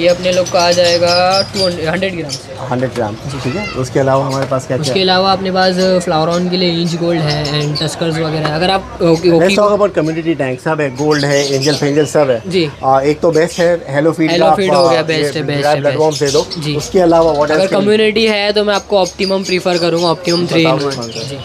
ये अपने लोग को आ जाएगा टू हंड्रेड ग्राम से हंड्रेड ग्राम जी, ठीक है। उसके अलावा हमारे पास क्या? उसके अलावा अपने पास फ्लावर ऑन के लिए इंच गोल्ड है एंड टस्कर्स वगैरह। अगर आप ओके कम्युनिटी टैंक सब है, गोल्ड है, एंजल फेंजल सब है जी। एक तो बेस्ट है हेलो फीड, हेलो फीड हो गया बेस्ट है, बेस्ट है प्लेटफॉर्म से दो जी। उसके अलावा अगर कम्युनिटी है तो मैं आपको ऑप्टिमम प्रीफर करूँगा, ऑप्टिमम थ्री जी,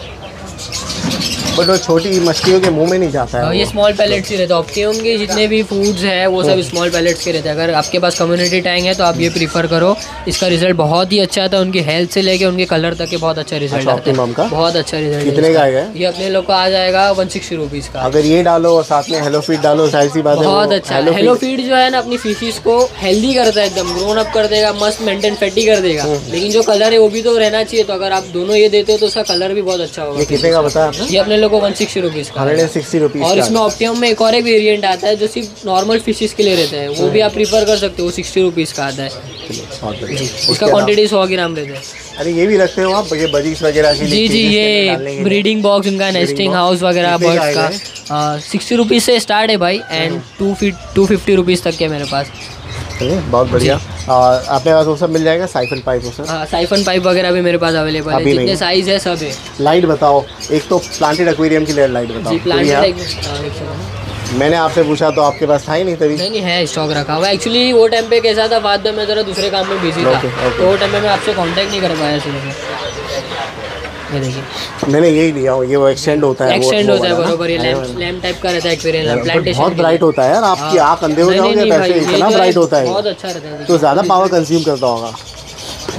बट वो छोटी मछलियों के मुंह में नहीं जाता है। ये स्मॉल पैलेट्स ही रहता है, ऑप्टिमम के जितने भी फूड्स है वो सब स्मॉल पैलेट्स के रहते हैं। अगर आपके पास कम्युनिटी टैंक है तो आप ये प्रीफर करो, इसका रिजल्ट बहुत ही अच्छा आता है, उनकी हेल्थ से लेके उनके कलर तक के बहुत अच्छा रिजल्ट आता है, बहुत अच्छा रिजल्ट। कितने का आएगा ये? अपने लोग को आ जाएगा वन सिक्सटी रुपीज़ का। अगर ये डालो और साथ में हेलो फीड डालो, सारी सी बात है बहुत अच्छा। हेलो फीड जो है ना अपनी फिशेस को हेल्दी करता है, एकदम ग्रोन अप कर देगा, मस्त मेंटेन फैटी कर देगा, लेकिन जो कलर है वो भी तो रहना चाहिए। तो अगर आप दोनों ये देते हो तो उसका कलर भी बहुत अच्छा होगा। कितने का बताया आपने? ये अपने लोगों वन सिक्सटी रुपीस का, वन सिक्सटी रुपीस। और इसमें ऑप्टिमम में एक और एक वेरिएंट आता है जो सिर्फ नॉर्मल फिशेस के लिए रहता है, वो भी आप प्रीफर कर सकते हो, सिक्सटी रुपीस का आता है जी। उसका क्वांटिटी सौ ग्राम रहता है। अरे ये भी रखते हो आप ये बजीज वगैरह के लिए? जी जी, ये ब्रीडिंग बॉक्स, उनका नेस्टिंग हाउस वगैरह बर्ड्स का, सिक्सटी रुपीज़ से स्टार्ट है भाई and two feet two fifty rupees तक के मेरे पास। बहुत बढ़िया। और आपने वो सब मिल जाएगा, साइफन पाइप वो सब, साइफन पाइप वगैरह भी मेरे पास अवेलेबल है, जितने साइज है सब है। लाइट बताओ, एक तो प्लांटेड एक्वेरियम की लाइट बताओ। प्लांटेड मैंने आपसे पूछा तो आपके पास था ही नहीं तभी? नहीं नहीं है, स्टॉक रखा हुआ। एक्चुअली वो टाइम पे कैसा था, बाद में मैं ज़रा दूसरे काम में बिजी था, तो वो टाइम में मैं आपसे कॉन्टैक्ट नहीं कर पाया। ये देखिए मैंने यही लिया हूँ, ये वो एक्सटेंड होता है, एक्सटेंड होता है बराबर, ये लैंप लैंप टाइप का रहता है एक्वेरियम लैंप, प्लांटेशन बहुत ब्राइट होता है यार, आपकी आंख अंधे हो जाओगे वैसे, इतना ब्राइट होता है, बहुत अच्छा रहता है, तो ज़्यादा पावर कंज्यूम करता होगा।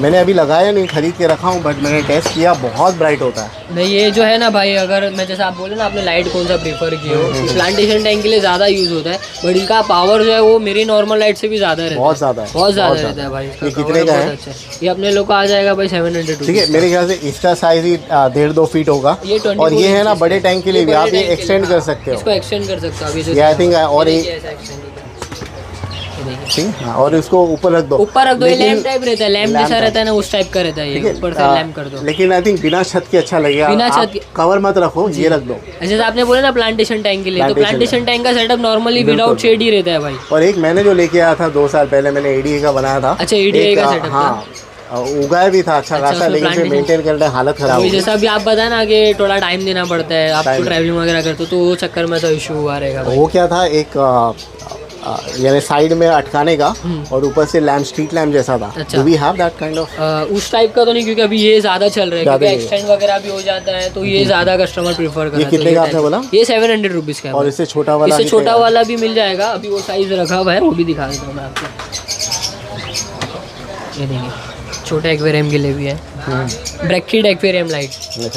मैंने अभी लगाया नहीं, खरीद के रखा हूँ, बट मैंने टेस्ट किया, बहुत ब्राइट होता है। नहीं ये जो है ना भाई, अगर मैं जैसे आप बोले ना आपने लाइट कौन सा प्रीफर किया हो, प्लांटेशन टैंक के लिए ज़्यादा यूज़ होता है, बट इनका पावर जो है वो मेरी नॉर्मल लाइट से भी ज़्यादा रहता है, बहुत ज़्यादा बहुत ज़्यादा रहता है भाई। ये कितने का है? ये अपने लोग को आ जाएगा भाई सेवन हंड्रेड ठीक है, मेरे ख्याल से इसका साइज ही डेढ़ दो फीट होगा, और ये है ना बड़े टैंक के लिए भी आप ये एक्सटेंड कर सकते हो, इसको एक्सटेंड कर सकते हो आई थिंक, और ठीक है, और इसको ऊपर रख दो, ऊपर रख दो, ये लैंप टाइप रहता है, लैंप जैसा रहता है ना उस टाइप का रहता है, ये ऊपर से लैंप कर दो, लेकिन आई थिंक बिना छत के अच्छा लगेगा, बिना छत के कवर मत रखो, ये रख दो। जैसे आपने बोला ना प्लांटेशन टैंक के लिए, तो प्लांटेशन टैंक का सेटअप नॉर्मली विदाउट शेड ही रहता है भाई। और एक मैंने जो लेके आया था दो साल पहले, मैंने एडीए का बनाया था, अच्छा एडीए का सेटअप था, उगाया भी था अच्छा खासा, लेकिन फिर मेंटेन करना हालत खराब हो गई। जैसा अभी आप बताया ना कि थोड़ा टाइम देना पड़ता है, आपको ट्रैवलिंग वगैरह करते हो तो वो चक्कर में तो इशू हुआ रहेगा। वो क्या था, एक यानी साइड में अटकाने का और ऊपर से लैम्प स्ट्रीट लैम्प जैसा था, अच्छा। Do we have that kind of? uh, उस टाइप का तो नहीं, क्योंकि अभी ये ज़्यादा चल रहा है, क्योंकि एक्सटेंड वगैरह भी हो जाता है, तो ये ज़्यादा कस्टमर प्रेफर करते हैं। ये कितने का आपने बोला? ये सेवन हंड्रेड रुपीज़ का है, और इससे छोटा वाला, इससे छोटा वाला भी मिल जाएगा, अभी वो साइज़ रखा हुआ है, वो भी दिखा देता हूँ मैं आपको। ये देखिए छोटे एक्वेरियम के लिए भी है, ब्रैकेट एक्वेरियम लाइट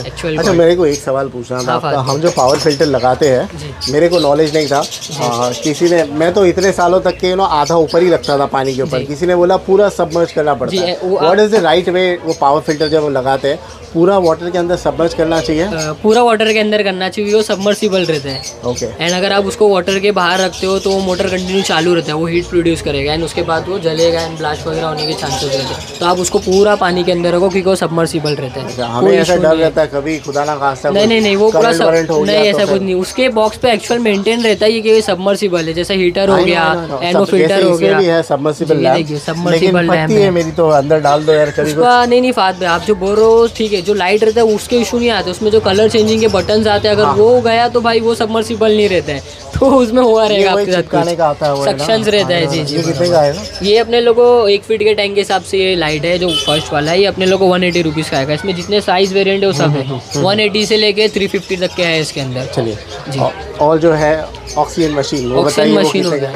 एक्चुअल। अच्छा मेरे को एक सवाल पूछना था आपका, हम जो पावर फिल्टर लगाते हैं, मेरे को नॉलेज नहीं था, आ, किसी ने, मैं तो इतने सालों तक के नो आधा ऊपर ही रखता था पानी के ऊपर, किसी ने बोला पूरा सबमर्ज करना पड़ता है, what is the right way? वो पावर फिल्टर जब हम लगाते हैं पूरा वाटर के अंदर सबमर्ज करना चाहिए, पूरा वाटर के अंदर करना चाहिए, वो सबमर्सिबल रहता है ओके, एंड अगर आप उसको वाटर के बाहर रखते हो तो वो मोटर कंटिन्यू चालू रहता है, वो हीट प्रोड्यूस करेगा, एंड उसके बाद वो जलेगा एंड ब्लास्ट वगैरह होने के चांसेस रहते हैं, तो आप उसको पूरा पानी के अंदर रखो क्योंकि वो सबमर्सिबल रहता है। हमें ऐसा डर रहता है कभी खुदा ना खास्ता, नहीं नहीं नहीं वो पूरा नहीं, ऐसा कुछ नहीं, उसके बॉक्स पे एक्चुअल मेंटेन रहता है कि सबमर्सिबल है, जैसे हीटर हो गया, एनो फिल्टर हो गया, सबमर्सिबल है, मेरी तो अंदर डाल दो यार कभी नहीं नहीं फाद भाई आप जो बोल रहे हो ठीक है, जो लाइट रहता है उसके इशू नहीं आते, उसमें जो कलर चेंजिंग के बटन आते हैं अगर वो गया तो भाई वो सबमर्सिबल नहीं रहता है, तो उसमें हुआ रहेगा आपके साथ सक्शंस रहता है। जी जी कितने का है ये? अपने लोगों एक फीट के टैंक के हिसाब से ये लाइट है जो फर्स्ट वाला है, ये अपने लोगों को वन एटी रुपीज़ का आएगा, इसमें जितने साइज वेरिएंट है वो सब है, वन एटी से लेके थ्री फिफ्टी तक के है इसके अंदर। चलिए जी, और जो है ऑक्सीजन मशीन, ऑक्सीजन मशीन होगा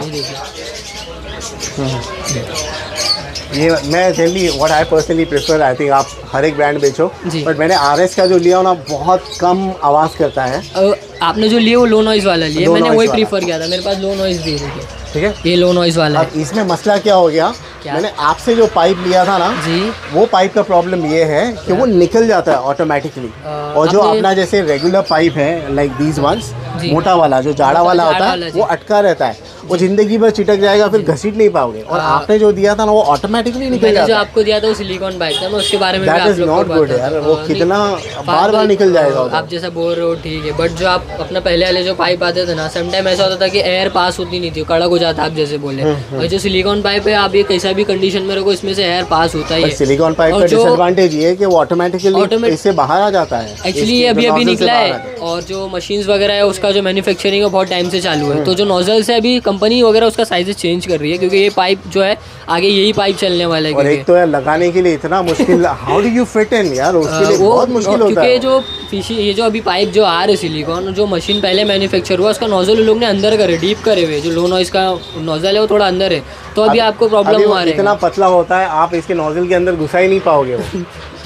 ये, मैं generally what I personally prefer, I think आप हर एक ब्रांड बेचो, बट मैंने आरएस का जो लिया ना बहुत कम आवाज़ करता है। आपने जो लिया वो लो नॉइज़ वाला लिया, मैंने वही प्रेफर किया था, मेरे पास लो नॉइज़ भी है ठीक है, ये लो नॉइज़ वाला है। इसमें मसला क्या हो गया, क्या? मैंने आपसे जो पाइप लिया था ना जी, वो पाइप का प्रॉब्लम ये है कि वो निकल जाता है ऑटोमेटिकली, और जो अपना जैसे रेगुलर पाइप है लाइक दीज वंस, मोटा वाला जो जाड़ा वाला होता है वो अटका रहता है, वो जिंदगी भर चिटक जाएगा, फिर घसीट नहीं पाओगे, और आपने जो दिया था ना वो ऑटोमेटिकली निकल जाता है। जो आपको दिया था वो सिलिकॉन पाइप था, मैं उसके बारे में दैट इज नॉट गुड यार, वो कितना बार बार निकल जाएगा। आप जैसा बोल रहे हो ठीक है, बट जो आप अपना पहले वाले जो पाइप आते थे ना, समटाइम ऐसा होता था कि एयर पास होती नहीं थी, कड़क हो जाता आप जैसे बोले, और जो सिलिकॉन पाइप है आप ये कैसा भी कंडीशन में रखो इसमें से एयर पास होता ही है। सिलिकॉन पाइप का डिसएडवांटेज ये है कि वो ऑटोमेटिकली इससे बाहर आ जाता है, एक्चुअली अभी अभी निकला है, और जो मशीन्स वगैरह है उसका जो मैन्युफैक्चरिंग है बहुत टाइम से चालू है, तो जो नोजल से अभी कंपनी वगैरह उसका साइज चेंज कर रही है, क्योंकि ये पाइप जो है आगे यही पाइप चलने वाला है। और एक तो यार लगाने के लिए इतना मुश्किल, how do you fit in यार, उसके लिए बहुत मुश्किल होता है, क्योंकि जो फिशी ये जो अभी पाइप जो आ रहे सिलिकॉन, जो मशीन पहले मैन्युफैक्चर हुआ उसका नोजल लोग ने अंदर करे, डीप करे हुए, जो लो नॉइज का नोजल है वो थोड़ा अंदर है, तो अभी आपको प्रॉब्लम आ रही है, इतना पतला होता है आप इसके नोजल के अंदर घुसा ही नहीं पाओगे,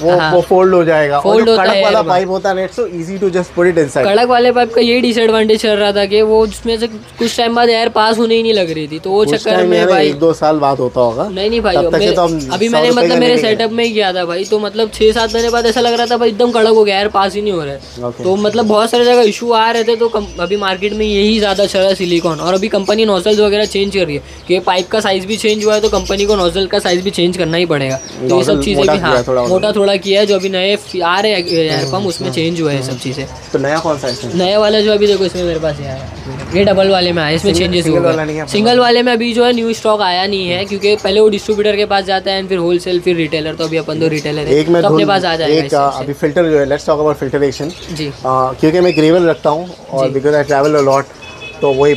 वो वो फोल्ड हो जाएगा, फोल्ड होता है, वाला पाइप होता है, it's so easy to just put it inside. कड़क वाले पाइप का ये डिसएडवांटेज चल रहा था कि वो उसमें से कुछ टाइम बाद एयर पास होने ही नहीं लग रही थी, तो वो चक्कर में भाई एक दो साल बाद होता होगा। नहीं नहीं भाई अभी मैंने मतलब मेरे सेटअप में ही किया था भाई, तो मतलब छः सात महीने बाद ऐसा लग रहा था भाई एकदम कड़क हो गया, एयर पास ही नहीं हो रहा है, तो मतलब बहुत सारे जगह इशू आ रहे थे, तो अभी मार्केट में यही ज़्यादा चल रहा है सिलिकॉन, और अभी कंपनी नोजल्स वगैरह चेंज कर रही है, कि पाइप का साइज़ भी चेंज हुआ है, तो कंपनी को नोजल का साइज़ भी चेंज करना ही पड़ेगा, तो ये सब चीज़ें भी हाँ मोटा थोड़ा किया है, जो अभी नए आ रहे हैं एयर पंप उसमें चेंज हुआ है सब चीज़ें। तो नया कौन सा है? नया वाला जो अभी देखो इसमें मेरे पास आया है, ये डबल वाले में आया, इसमें चेंजेस हुआ है, सिंगल वाले में अभी जो है न्यू स्टॉक आया नहीं है, क्योंकि पहले वो डिस्ट्रीब्यूटर के पास जाता है एंड फिर होलसेल फिर रिटेलर, तो अभी अपन दो रिटेलर है तो अपने पास आ जाएगा। अभी फिल्टर जो है लेट्स टॉक अबाउट फिल्टरेशन जी, क्योंकि मैं ग्रेवल रखता हूँ और because I travel a lot, तो वही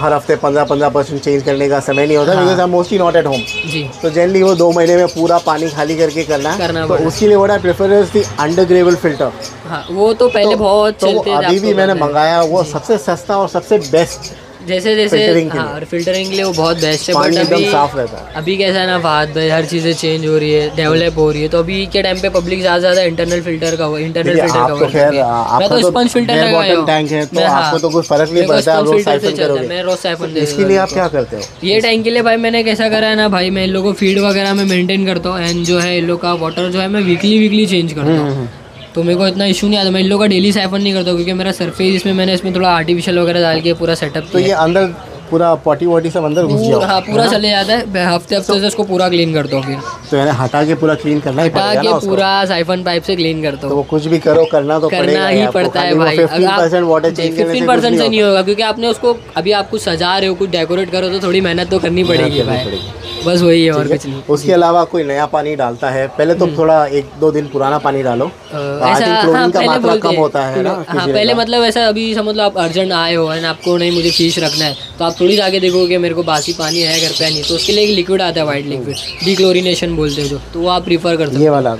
हर हफ्ते पंद्रह पंद्रह परसेंट चेंज करने का समय नहीं होता because I am mostly not at home जी। तो जनरली वो दो महीने में पूरा पानी खाली करके करना है। तो उसके लिए what I prefer is the undergravel filter. हाँ, वो तो पहले तो, बहुत तो चलते अभी भी मैंने मंगाया, वो सबसे सस्ता और सबसे बेस्ट जैसे जैसे फिल्टरिंग के लिए। हाँ, फिल्टरिंग के लिए वो बहुत बेस्ट है। पानी एकदम साफ रहता है। अभी कैसा है ना बात भाई, हर चीज़ें चेंज हो रही है, डेवलप हो रही है, तो अभी के टाइम पे पब्लिक ज़्यादा ज़्यादा इंटरनल फिल्टर का हुआ इंटरनल फिल्टर का हुआ है। मैं तो स्पंज फिल्टर लगाया हूँ। मैं आपको तो कुछ फर्क नहीं पड़ता है, रोज साइफन करोगे। मैं रोज साइफन दे। इसके लिए आप क्या करते हो? ये टैंक के लिए भाई मैंने कैसा करा है ना भाई, मैं इन लोगों को फीड वगैरह में मेंटेन करता हूँ एंड जो है इन लोग का वाटर जो है मैं वीकली वीकली चेंज करता हूँ, तो मेरे को इतना इशू नहीं आता। मैं इन लोगों का डेली साइफन नहीं करता क्योंकि मेरा सरफेस इसमें मैंने इसमें थोड़ा आर्टिफिशियल वगैरह डाल के पूरा सेटअप। तो ये अंदर पूरा पॉटी वॉटी सब अंदर घुस जाओ। हाँ, पूरा चले जाता है। हफ्ते हफ्ते से उसको पूरा क्लीन करता हूँ। फिर तो यानी हटा के पूरा क्लीन करना ही पड़ेगा ना, पूरा साइफन पाइप से क्लीन करता हूँ। तो कुछ भी करो करना तो करना ही पड़ता है भाई। फिफ्टीन परसेंट वाटर चेंज करने से नहीं होगा क्योंकि आपने उसको अभी आपको सजा रहे हो, कुछ डेकोरेट करो, तो थोड़ी मेहनत तो करनी पड़ेगी भाई, बस वही है और कुछ नहीं। उसके अलावा कोई नया पानी डालता है पहले तो थोड़ा एक दो दिन पुराना पानी डालो, क्लोरीन का मात्रा कम होता है ना। हाँ, पहले मतलब ऐसा अभी समझ लो आप अर्जेंट आए हो एंड आपको नहीं मुझे फिश रखना है, तो आप थोड़ी जाके देखो कि मेरे को बासी पानी है घर पे नहीं, तो उसके लिए एक लिक्विड आता है वाइट लिक्विड, डिक्लोरिनेशन बोलते हो, तो वो आप प्रीफर करते हो। ये वाला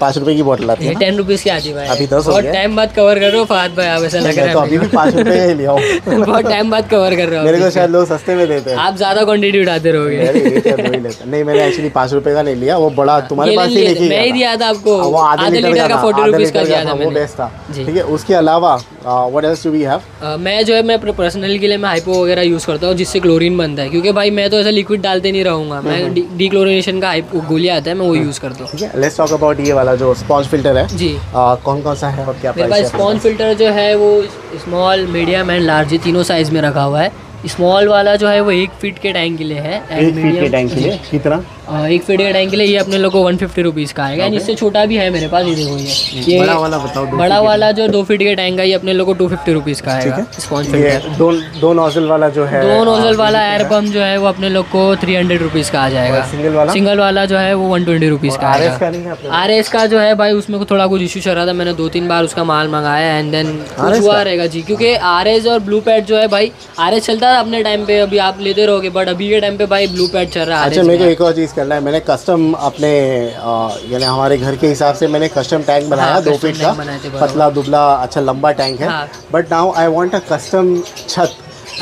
पाँच रुपये की बोतल आती है, टेन रुपीज़ की आती है भाई। बहुत टाइम बाद कवर कर रहे हो फहद भाई, आप ऐसा लग रहा है बहुत टाइम बाद कवर कर रहे हो। मेरे को शायद लोग सस्ते में देते हैं, आप ज़्यादा क्वान्टिटी उठाते रहोगे। नहीं, मैंने एक्चुअली पाँच रुपये का नहीं लिया, वो बड़ा तुम्हारे पास ही लेके मैं ही दिया था आपको, वो आधा लीटर का फोर्टी रुपीज़ का दिया था, वो बेस्ट था। ठीक है, उसके अलावा what else do we have? मैं जो है मैं पर्सनल के लिए मैं हाइपो वगैरह यूज़ करता हूँ जिससे क्लोरीन बनता है, क्योंकि भाई मैं तो ऐसा लिक्विड डालते नहीं रहूँगा। मैं डिक्लोरिनेशन का हाइपो गोलियाँ आता है, मैं वो यूज़ करता हूँ। लेट्स टॉक अबाउट ये वाला जो स्पॉन्ज फिल्टर है जी, कौन कौन सा है और क्या प्राइस है? मेरे पास स्पॉन्ज फिल्टर जो है वो स्मॉल, मीडियम एंड लार्ज तीनों साइज़ में रखा हुआ है। स्मॉल वाला जो है वो एक फीट के टैंक के लिए है, एक फीट के टैंक के लिए कितना? एक फीट के टैंक के लिए ये अपने लोगों को वन फिफ्टी रुपीज़ का आएगा। इससे छोटा भी है मेरे पास, ये देखो ये बड़ा वाला बताओ। बड़ा वाला जो दो फीट के टैंक का ये अपने लोगों को टू फिफ्टी रुपीज़ का आएगा। स्पॉन्ज फिल्टर दो दो नोजल वाला जो है, दो नोजल वाला एयर पंप जो है वो अपने लोग को थ्री हंड्रेड रुपीज़ का आ जाएगा। सिंगल वाला सिंगल वाला जो है वो वन ट्वेंटी रुपीज़ का आएगा। आर एस का जो है भाई उसमें को थोड़ा कुछ इशू चल रहा था, मैंने दो तीन बार उसका माल मंगाया एंड देन हुआ रहेगा जी, क्योंकि आर एस और ब्लू पैड जो है भाई, आर एस चलता अपने टाइम पे, अभी आप लेते रहोगे, बट अभी के टाइम पे भाई ब्लू पैड चल रहा है। अच्छा, मेरे को एक और चीज़ करना है, मैंने कस्टम अपने यानी हमारे घर के हिसाब से मैंने कस्टम टैंक बनाया, दो फीट का पतला दुबला अच्छा लंबा टैंक है, but now I want a custom छत।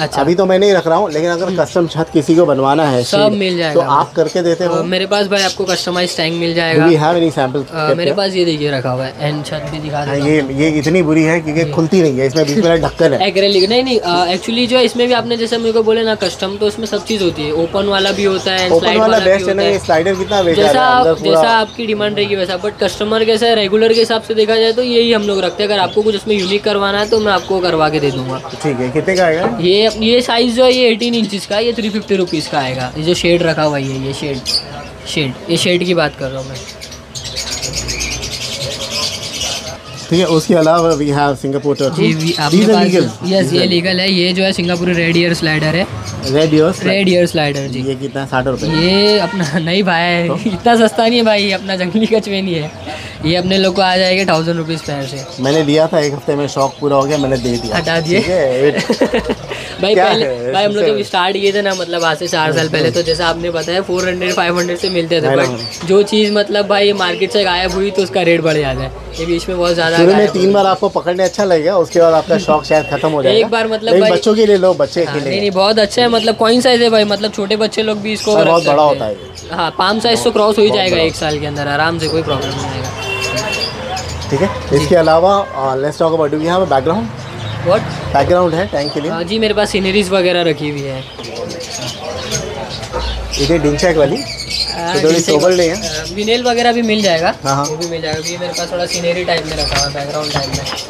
अच्छा, अभी तो मैं नहीं रख रहा हूँ, लेकिन अगर कस्टम छत किसी को बनवाना है सब मिल जाएगा। तो आप करके देते हो? मेरे पास भाई आपको कस्टमाइज टैंक मिल जाएगा। Do we have any sample? uh, मेरे पास ये देखिए रखा हुआ है एंड छत भी दिखा देता हूं। ये ये इतनी बुरी है क्योंकि खुलती नहीं है, इसमें बीच में ढक्कन है एक्रेलिक। नहीं नहीं एक्चुअली जो है इसमें भी आपने जैसे मेरे को बोले ना कस्टम, तो इसमें सब चीज़ होती है, ओपन वाला भी होता है, ओपन वाला बेस्ट है। स्लाइडर कितना जैसा आपकी डिमांड रहेगी वैसा, बट कस्टमर कैसा रेगुलर के हिसाब से देखा जाए तो यही हम लोग रखते हैं। अगर आपको कुछ इसमें यूनिक करवाना है तो मैं आपको करवा के दे दूँगा। ठीक है, कितने का आएगा ये? ये साइज़ जो है ये अठारह इंचेस का, ये थ्री फिफ्टी रुपीज़ का आएगा। ये जो शेड रखा हुआ है, ये शेड शेड ये शेड की बात कर रहा हूँ मैं। ठीक है, उसके अलावा वी हैव सिंगापुर टर्की। आपके पास यस ये लीगल है, ये जो है सिंगापुर रेड ईयर स्लाइडर है। Red ear red ear slider जी। ये कितना? साठ रुपये। ये अपना नहीं भाई तो? इतना सस्ता नहीं है भाई, अपना जंगली कचवे नहीं है, ये अपने लोग को आ जाएगा थाउजेंड रुपीज़ पैर से। मैंने दिया था, एक हफ्ते में शौक पूरा हो गया, मैंने दे दिया, हटा दिए भाई। पहले भाई हम लोग जब स्टार्ट किए थे ना, मतलब आज से चार साल पहले, तो जैसा आपने बताया फोर हंड्रेड फाइव हंड्रेड से मिलते थे, बट जो चीज़ मतलब भाई मार्केट से गायब हुई तो उसका रेट बढ़ जाता है। ये बीच में बहुत ज़्यादा शुरू में तीन बार आपको पकड़ने अच्छा लगेगा, उसके बाद आपका शौक शायद खत्म हो जाएगा। एक बार मतलब बच्चों के लिए लो, बच्चे के लिए। नहीं बहुत अच्छा है, मतलब कौन साइज है भाई, मतलब छोटे बच्चे लोग भी इसको बहुत बड़ा होता है। हाँ, पाम साइज तो क्रॉस हो ही जाएगा एक साल के अंदर आराम से, कोई प्रॉब्लम नहीं आएगा। ठीक है, इसके अलावा let's talk about you have a background. What background है टैंक के लिए? हाँ जी, मेरे पास सीनरीज वगैरह रखी हुई है। ये डिंचैक वाली तो थोड़ी सोबर नहीं है, विनेल वगैरह भी मिल जाएगा, वो भी मिल जाएगा। ये मेरे पास थोड़ा सीनरी टाइप में रखा हुआ है, बैकग्राउंड टाइप में।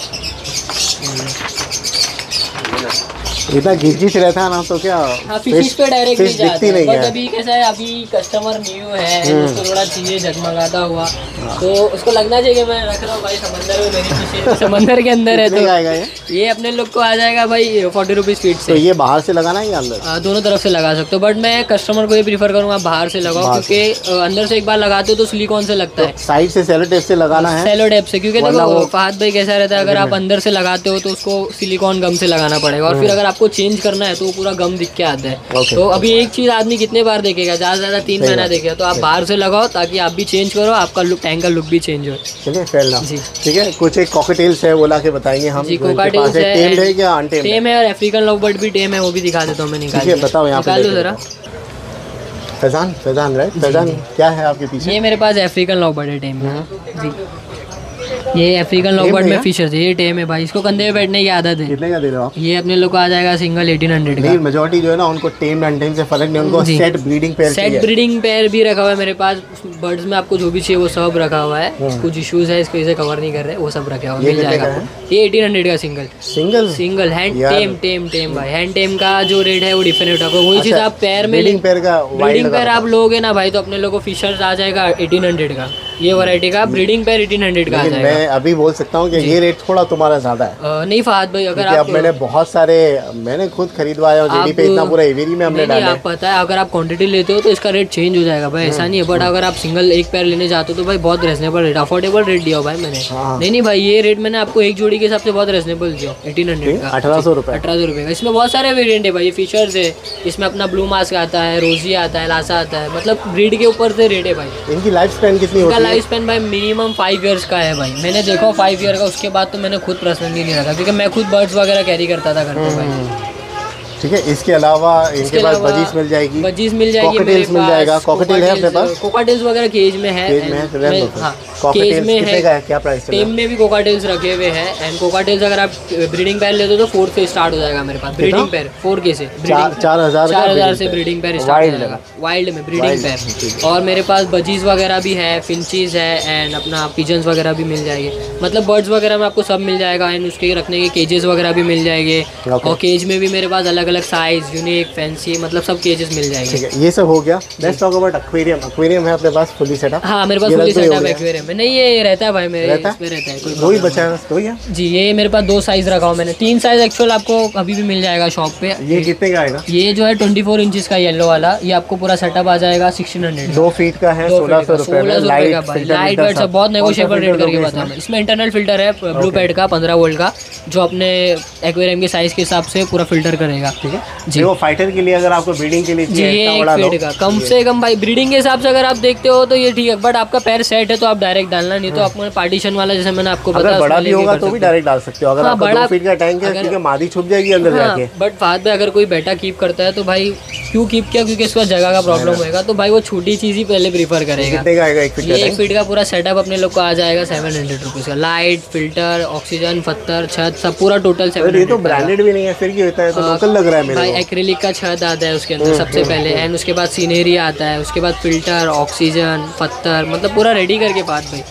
इतना घिच-घिच रहता है ना तो क्या फिश पे डायरेक्ट नहीं जाता है, बट अभी कैसा है, अभी कस्टमर न्यू है, उसको थोड़ा चीज़ें जगमगाता हुआ, तो उसको लगना चाहिए मैं रख रहा हूँ भाई समंदर में, मेरी फिश समंदर के अंदर है। तो ये अपने लोग को आ जाएगा भाई फोर्टी रुपीज़ फीट से। तो ये बाहर से लगाना है या अंदर? दोनों तरफ से लगा सकते हो, बट मैं कस्टमर को ये प्रीफर करूँगा बाहर से लगाओ, क्योंकि अंदर से एक बार लगाते हो तो सिलिकॉन से लगता है, साइड से सेलो टेप से लगाना है, सेलो टेप से। क्योंकि देखो फहद भाई कैसा रहता है, अगर आप अंदर से लगाते हो तो उसको सिलिकॉन गम से लगाना पड़ेगा, और फिर अगर आप आपको चेंज करना है तो वो पूरा गम दिख के आता है। okay. तो अभी एक चीज़ आदमी कितने बार देखेगा, ज़्यादा से ज़्यादा तीन महीना देखेगा। तो आप बाहर से लगाओ ताकि आप भी चेंज करो, आपका लुक टैंग का लुक भी चेंज हो। चलिए फैलना जी ठीक है। कुछ एक कॉकटेल्स है वो ला के बताएंगे हम जी। कॉकटेल्स है, टेम है और अफ्रीकन लव बर्ड भी टेम है, वो भी दिखा देता हूँ मैं। निकाल बताओ यहाँ पे ज़रा। फैजान फैजान राइट फैजान क्या है आपके पीछे? ये मेरे पास अफ्रीकन लव बर्ड है टेम जी। ये अफ्रीकन लव बर्ड में फीचर्स है, ये टेम है भाई। इसको कंधे पे बैठने की आदत है। कितने का दे रहे हो आप? ये अपने लोग को आ जाएगा सिंगल एटीन हंड्रेड का। मेजॉरिटी जो है ना उनको टेम एंड टेम से फर्क नहीं, उनको सेट ब्रीडिंग पेयर चाहिए। सेट ब्रीडिंग पेयर भी रखा हुआ है मेरे पास। बर्ड्स में आपको जो भी चाहिए वो सब रखा हुआ है। कुछ इश्यूज है इसको इसे कवर नहीं कर रहे, वो सब रखा हुआ मिल जाएगा। ये एटीन हंड्रेड का single single single hand tame tame tame भाई। हैंड टेम का जो रेट है वो डिफरेंट रखो। वही चीज़ आप पेयर में ब्रीडिंग पेयर का ब्रीडिंग पेयर आप लोगे ना भाई तो अपने लोग को फीचर्स आ जाएगा एटीन हंड्रेड का। ये वैरायटी का ब्रीडिंग पेयर एटीन हंड्रेड का आ जाएगा। मैं अभी बोल सकता हूँ कि ये रेट थोड़ा तुम्हारा ज़्यादा है। आ, नहीं फहद भाई, अगर आप मैंने बहुत सारे मैंने खुद खरीदवाया और जेडी पे इतना पूरा एवीरी में हमने डाला है। आप पता है अगर आप क्वांटिटी लेते हो तो इसका रेट चेंज हो जाएगा भाई, ऐसा नहीं है। बट अगर आप सिंगल एक पेयर लेने जाते हो तो भाई बहुत रिजनेबल रेट, अफोर्डेबल रेट दिया भाई मैंने। नहीं नहीं भाई ये रेट मैंने आपको एक जोड़ी के हिसाब से बहुत रिजनेबल दिया, एटीन हंड्रेड का अठारह सौ रुपये अठारह सौ रुपये का। इसमें बहुत सारे वेरियंट है भाई, फीचर्स है इसमें। अपना ब्लू मास्क आता है, रोजी आता है, लासा आता है, मतलब ब्रीड के ऊपर से रेट है भाई। इनकी लाइफ स्पेन कितनी होती है? लाइफ स्पेन भाई मिनिमम फाइव ईयर्स का है भाई। मैंने देखो फाइव ईयर का, उसके बाद तो मैंने खुद पर्सनली नहीं रखा क्योंकि मैं खुद बर्ड्स वगैरह कैरी करता था घर पे भाई। ठीक है। इसके अलावा इनके पास बजीज मिल जाएगी, बजीज मिल जाएगी, कॉकटेल्स मिल जाएगा। कॉकटेल है अपने पास, कॉकटेल्स वगैरह केज में है। केज में हां केज में है। क्या प्राइस है? टेम में भी कॉकटेल्स रखे हुए हैं। एंड कॉकटेल्स अगर आप ब्रीडिंग पेयर लेते हो तो फोर से स्टार्ट हो जाएगा मेरे पास ब्रीडिंग पेयर। फोर के से चार हजार चार हजार से ब्रीडिंग पेयर स्टार्ट हो जाएगा वाइल्ड में ब्रीडिंग पेयर। और मेरे पास बजीज वगैरह भी है, फिंचीज है एंड अपना पिजन्स वगैरह भी मिल जाएंगे। मतलब बर्ड्स वगैरह में आपको सब मिल जाएगा एंड उसके रखने के केजेस वगैरह भी मिल जाएंगे। और केज में भी मेरे पास अलग अलग साइज, यूनिक, फैंसी, मतलब सब केजेस मिल जाएंगे। ठीक है ये सब हो गया। Next talk about aquarium. Aquarium है अपने पास फुली सेटअप। हाँ मेरे पास फुली सेटअप एक्वेरियम है। नहीं ये रहता है भाई मेरे इसमें रहता है कोई वही बचा है तो या जी। ये मेरे पास दो साइज रखा हूँ मैंने, तीन साइज एक्चुअल आपको अभी भी मिल जाएगा शॉप पे। ये कितने का आएगा? ये जो है ट्वेंटी फोर इंचज का येलो वाला, ये आपको पूरा सेटअप आ जाएगा सिक्सटीन हंड्रेड। दो फीट का है सोलह सौ रुपये। लाइट वेट सब बहुत नेगोशिएबल रेट करके बता रहा। इसमें इंटरनल फिल्टर है ब्लू पैड का पंद्रह वोल्ट का, जो अपने एक्वेरियम के साइज के हिसाब से पूरा फिल्टर करेगा। ठीक है जी। वो फाइटर के लिए अगर आपको ब्रीडिंग के लिए चाहिए कम से कम भाई ब्रीडिंग के हिसाब से अगर आप देखते हो तो ये ठीक है। बट आपका पैर सेट है तो आप डायरेक्ट डालना, नहीं तो आपको पार्टीशन वाला जैसे मैंने आपको बताया बड़ा भी होगा तो भी डायरेक्ट डाल सकते हो। अगर आपका दो फीट का टैंक है क्योंकि मादी छुप जाएगी अंदर जाके। बट बाद में अगर कोई बेटा कीप करता है तो भाई क्यों कीप किया, क्योंकि इसका जगह का प्रॉब्लम होगा तो भाई वो छोटी चीज ही पहले प्रीफर करेगा। एक फीट का पूरा सेटअप अपने लोग को आ जाएगा सेवन हंड्रेड रुपीज का। लाइट, फिल्टर, ऑक्सीजन, पत्थर, छत, सब पूरा टोटल सेवन। ये तो ब्रांडेड भी नहीं है फिर क्यों होता है, तो लोकल लग रहा है मेरे को। एक्रिलिक का छत आता है उसके अंदर सबसे पहले एंड उसके बाद सीनरी आता है, उसके बाद फिल्टर, ऑक्सीजन, पत्थर, मतलब पूरा रेडी करके बात भाई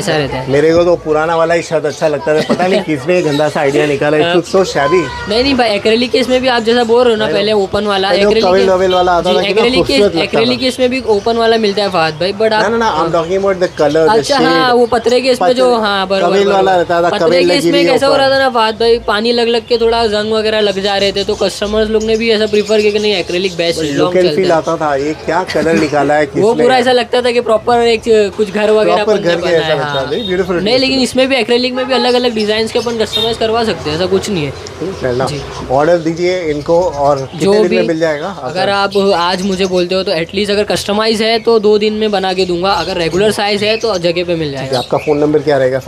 ऐसा रहता है। मेरे को तो पुराना वाला ही शर्ट अच्छा लगता था, पता नहीं किसने गंदा सा आइडिया निकाला। It's so shabby. नहीं नहीं भाई एक्रेलिक के इसमें भी आप जैसा बोल रहे हो ना, पहले ओपन वाला एक्रेलिक के एक्रेलिक के इसमें भी ओपन वाला मिलता है फहद भाई। बट आप ना ना I am talking about the colour. अच्छा हां वो पतरे के इसमें जो हां बराबर पतरे के इसमें कैसा हो रहा था ना फहद भाई, पानी लग लग के थोड़ा जंग वगैरह लग जा रहे थे, तो कस्टमर्स लोग ने भी ऐसा प्रेफर किया कि नहीं एक्रेलिक बेस्ट लोकल फील आता था। ये क्या कलर निकाला है किसने? वो पूरा ऐसा लगता था कि प्रॉपर एक कुछ घर वगैरह पर। हाँ। नहीं लेकिन इसमें भी एक्रेलिक में भी अलग अलग डिजाइन्स के अपन कस्टमाइज करवा सकते हैं, ऐसा कुछ नहीं है। ऑर्डर दीजिए इनको और जो भी मिल जाएगा। अगर आप आज मुझे बोलते हो तो एटलीस्ट अगर कस्टमाइज है तो दो दिन में बना के दूंगा, अगर रेगुलर साइज है तो जगह पे मिल जाएगा। आपका फोन नंबर क्या रहेगा?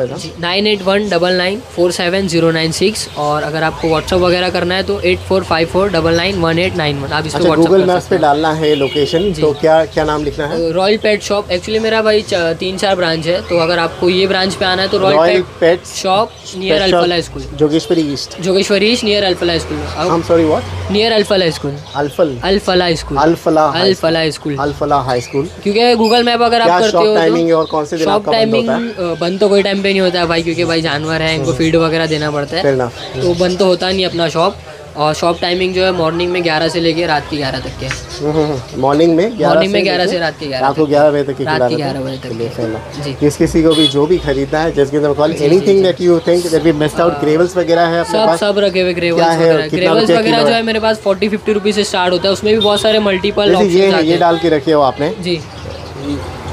Nine eight one double nine four seven zero nine six और अगर आपको व्हाट्सअप वगैरह करना है तो eight four five four double nine one eight nine one. आप इसको गूगल मैप्स पे डालना है लोकेशन, तो क्या क्या नाम लिखना है? Royal pet shop. एक्चुअली मेरा भाई तीन चार ब्रांच है, तो अगर आपको ये ब्रांच पे आना है तो royal pet shop near Alfala school, Jogeshwari east, Jogeshwari east near Alfala school. I am sorry what? Near Alfala school, Alfala Alfala school, Alfala Alfala school, Alfala high school. क्योंकि गूगल मैप अगर आप करते हो टाइमिंग और कौन से दिन आपका बंद होता है? बंद तो कोई टाइम पे नहीं होता है भाई, क्योंकि भाई जानवर है, इनको फीड वगैरह देना पड़ता है, तो बंद तो होता नहीं अपना शॉप। और शॉप टाइमिंग जो है मॉर्निंग में ग्यारह से लेके रात की ग्यारह तक के। मॉर्निंग में मॉर्निंग में ग्यारह से रात की ग्यारह रात को ग्यारह बजे तक की रात की ग्यारह बजे तक जी। किस किसी को भी जो भी खरीदना है, just give a call. Anything that you think that we missed out. Gravels वगैरह है अपने पास, सब रखे हुए ग्रेवल्स। ग्रेवल्स वगैरह जो है मेरे पास फोर्टी फिफ्टी रुपीज़ से स्टार्ट होता है, उसमें भी बहुत सारे मल्टीपल ऑप्शन आते हैं। ये डाल के रखे हो आपने जी।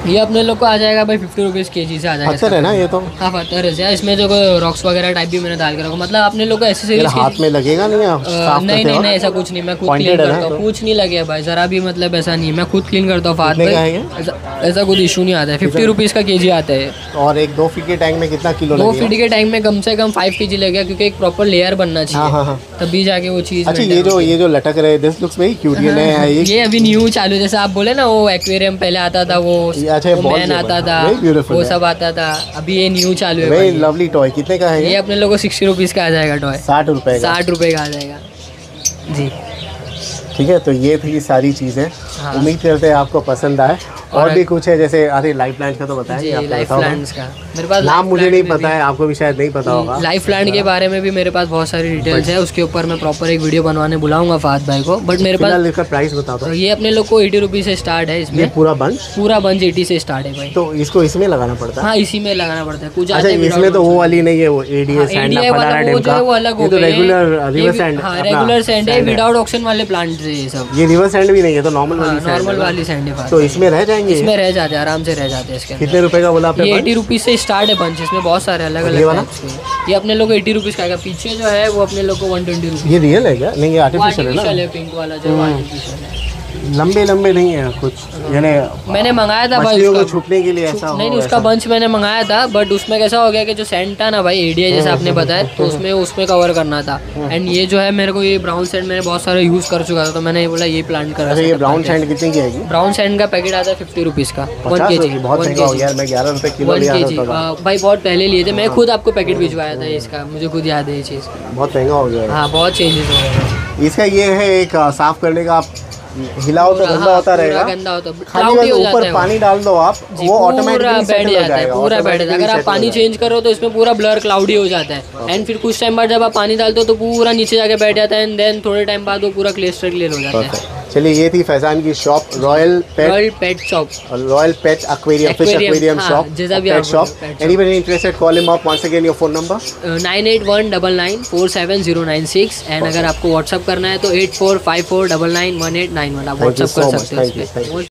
ये अपने लोग को आ जाएगा भाई फिफ्टी रुपीज़ के जी से आ जाएगा। पत्थर है ना ये तो? हाँ पत्थर है, इसमें जो रॉक्स वगैरह टाइप भी मैंने डाल के रखा, मतलब अपने लोग को एक्सेसरीज हाथ में लगेगा नहीं साफ? नहीं नहीं नहीं ऐसा कुछ नहीं, मैं खुद क्लीन करता हूँ, कुछ नहीं लगेगा भाई ज़रा भी, मतलब ऐसा नहीं, मैं खुद क्लीन करता हूँ हाथ में, ऐसा कुछ इशू नहीं आता है। फिफ्टी रुपीज़ का के जी आता है। और एक दो फीट के टैंक में कितना किलो? दो फीट के टैंक में कम से कम फाइव के जी लगेगा, क्योंकि एक प्रॉपर लेयर बनना चाहिए तभी जाके वो चीज़। अच्छा ये जो ये जो लटक रहे दिस लुक्स भाई क्यूट है, ये अभी न्यू चालू, जैसे आप बोले ना वो एक्वेरियम पहले आता था वो मैन आता था वो सब आता था, अभी ये न्यू चालू है। Very lovely toy. कितने का है ये? अपने लोगों को सिक्सटी रुपीज़ का आ जाएगा टॉय। साठ रुपये साठ रुपये का आ जाएगा जी। ठीक है, तो ये थी सारी चीज़ें। हाँ। उम्मीद करते हैं आपको पसंद आए। और, और भी कुछ है जैसे, अरे लाइफ प्लांट का तो बताया नहीं, लाइफ प्लांट्स का मेरे पास नाम मुझे नहीं पता है, आपको भी शायद नहीं पता होगा। लाइफ प्लांट के बारे में भी मेरे पास बहुत सारी डिटेल्स है, उसके ऊपर मैं प्रॉपर एक वीडियो बनवाने बुलाऊंगा फात भाई को। बट मेरे पास इसका प्राइस बता दो। ये अपने लोग को एटी रुपीज़ से स्टार्ट है, इसमें पूरा बंच पूरा बंच एटी से स्टार्ट है भाई। तो इसको इसमें लगाना पड़ता है? हाँ इसी में लगाना पड़ता है कुछ। अच्छा इसमें तो वो वाली नहीं है वो अलग हो गई, रेगुलर सैंड है विदाउट ऑक्सीजन वाले प्लांट है ये सब। ये रिवर सैंड भी नहीं है तो नॉर्मल नॉर्मल वाली सैंड है। तो इसमें रह जाए? इसमें रह जाते हैं आराम से रह जाते हैं। इसके कितने रुपए का बोला आपने? ये एटी रुपीज़ से स्टार्ट है बंच, इसमें बहुत सारे अलग अलग वाला। ये अपने लोग एटी रुपीज़ का आएगा, पीछे जो है वो अपने लोग को वन ट्वेंटी रुपीज़। ये रियल है क्या? नहीं ये आर्टिफिशियल है, पिंक वाला जो आर्टिफिशियल है, लंबे लंबे नहीं है कुछ, यानी मैंने मंगाया था भाई उसको छुपने के लिए ऐसा नहीं, उसका बंच मैंने मंगाया था, बट उसमें कैसा हो गया कि जो सेंट था ना भाई एडीए जैसा आपने बताया, तो उसमें उसमें कवर करना था। एंड ये जो है मेरे को ये ब्राउन सेंट मैंने बहुत सारे यूज़ कर चुका था, तो मैंने ये बोला ये प्लांट करा। ये ब्राउन सेंट कितनी की आएगी? ब्राउन सेंट का पैकेट आता है फिफ्टी रुपीज़ का, वन के जी। बहुत महंगा हो गया, मैं ग्यारह रुपये किलो लिया था भाई, बहुत पहले लिए थे, मैं खुद आपको पैकेट भिजवाया था इसका, मुझे खुद याद है ये चीज़। बहुत महंगा हो गया। हाँ बहुत चेंजेस हो गया इसका। ये है एक साफ़ करने का, आप हिलाओ तो गंदा होता रहेगा, गंदा होता खाली ऊपर पानी डाल दो आप, वो ऑटोमेटिकली बैठ जाता है पूरा बैठ जाता है। अगर आप पानी चेंज करो तो इसमें पूरा ब्लर क्लाउडी हो जाता है, एंड फिर कुछ टाइम बाद जब आप पानी डालते हो तो पूरा नीचे जाके बैठ जाता है, एंड देन थोड़े टाइम बाद वो पूरा क्लियर क्लियर हो जाता है। चलिए ये थी फैजान की shop, royal pet pet shop, royal pet aquarium fish aquarium shop pet shop. Anybody interested call him up. Once again your phone number nine eight one double nine four seven zero nine six, and अगर आपको WhatsApp करना है तो eight four five four double nine one eight nine one आप WhatsApp कर सकते हो।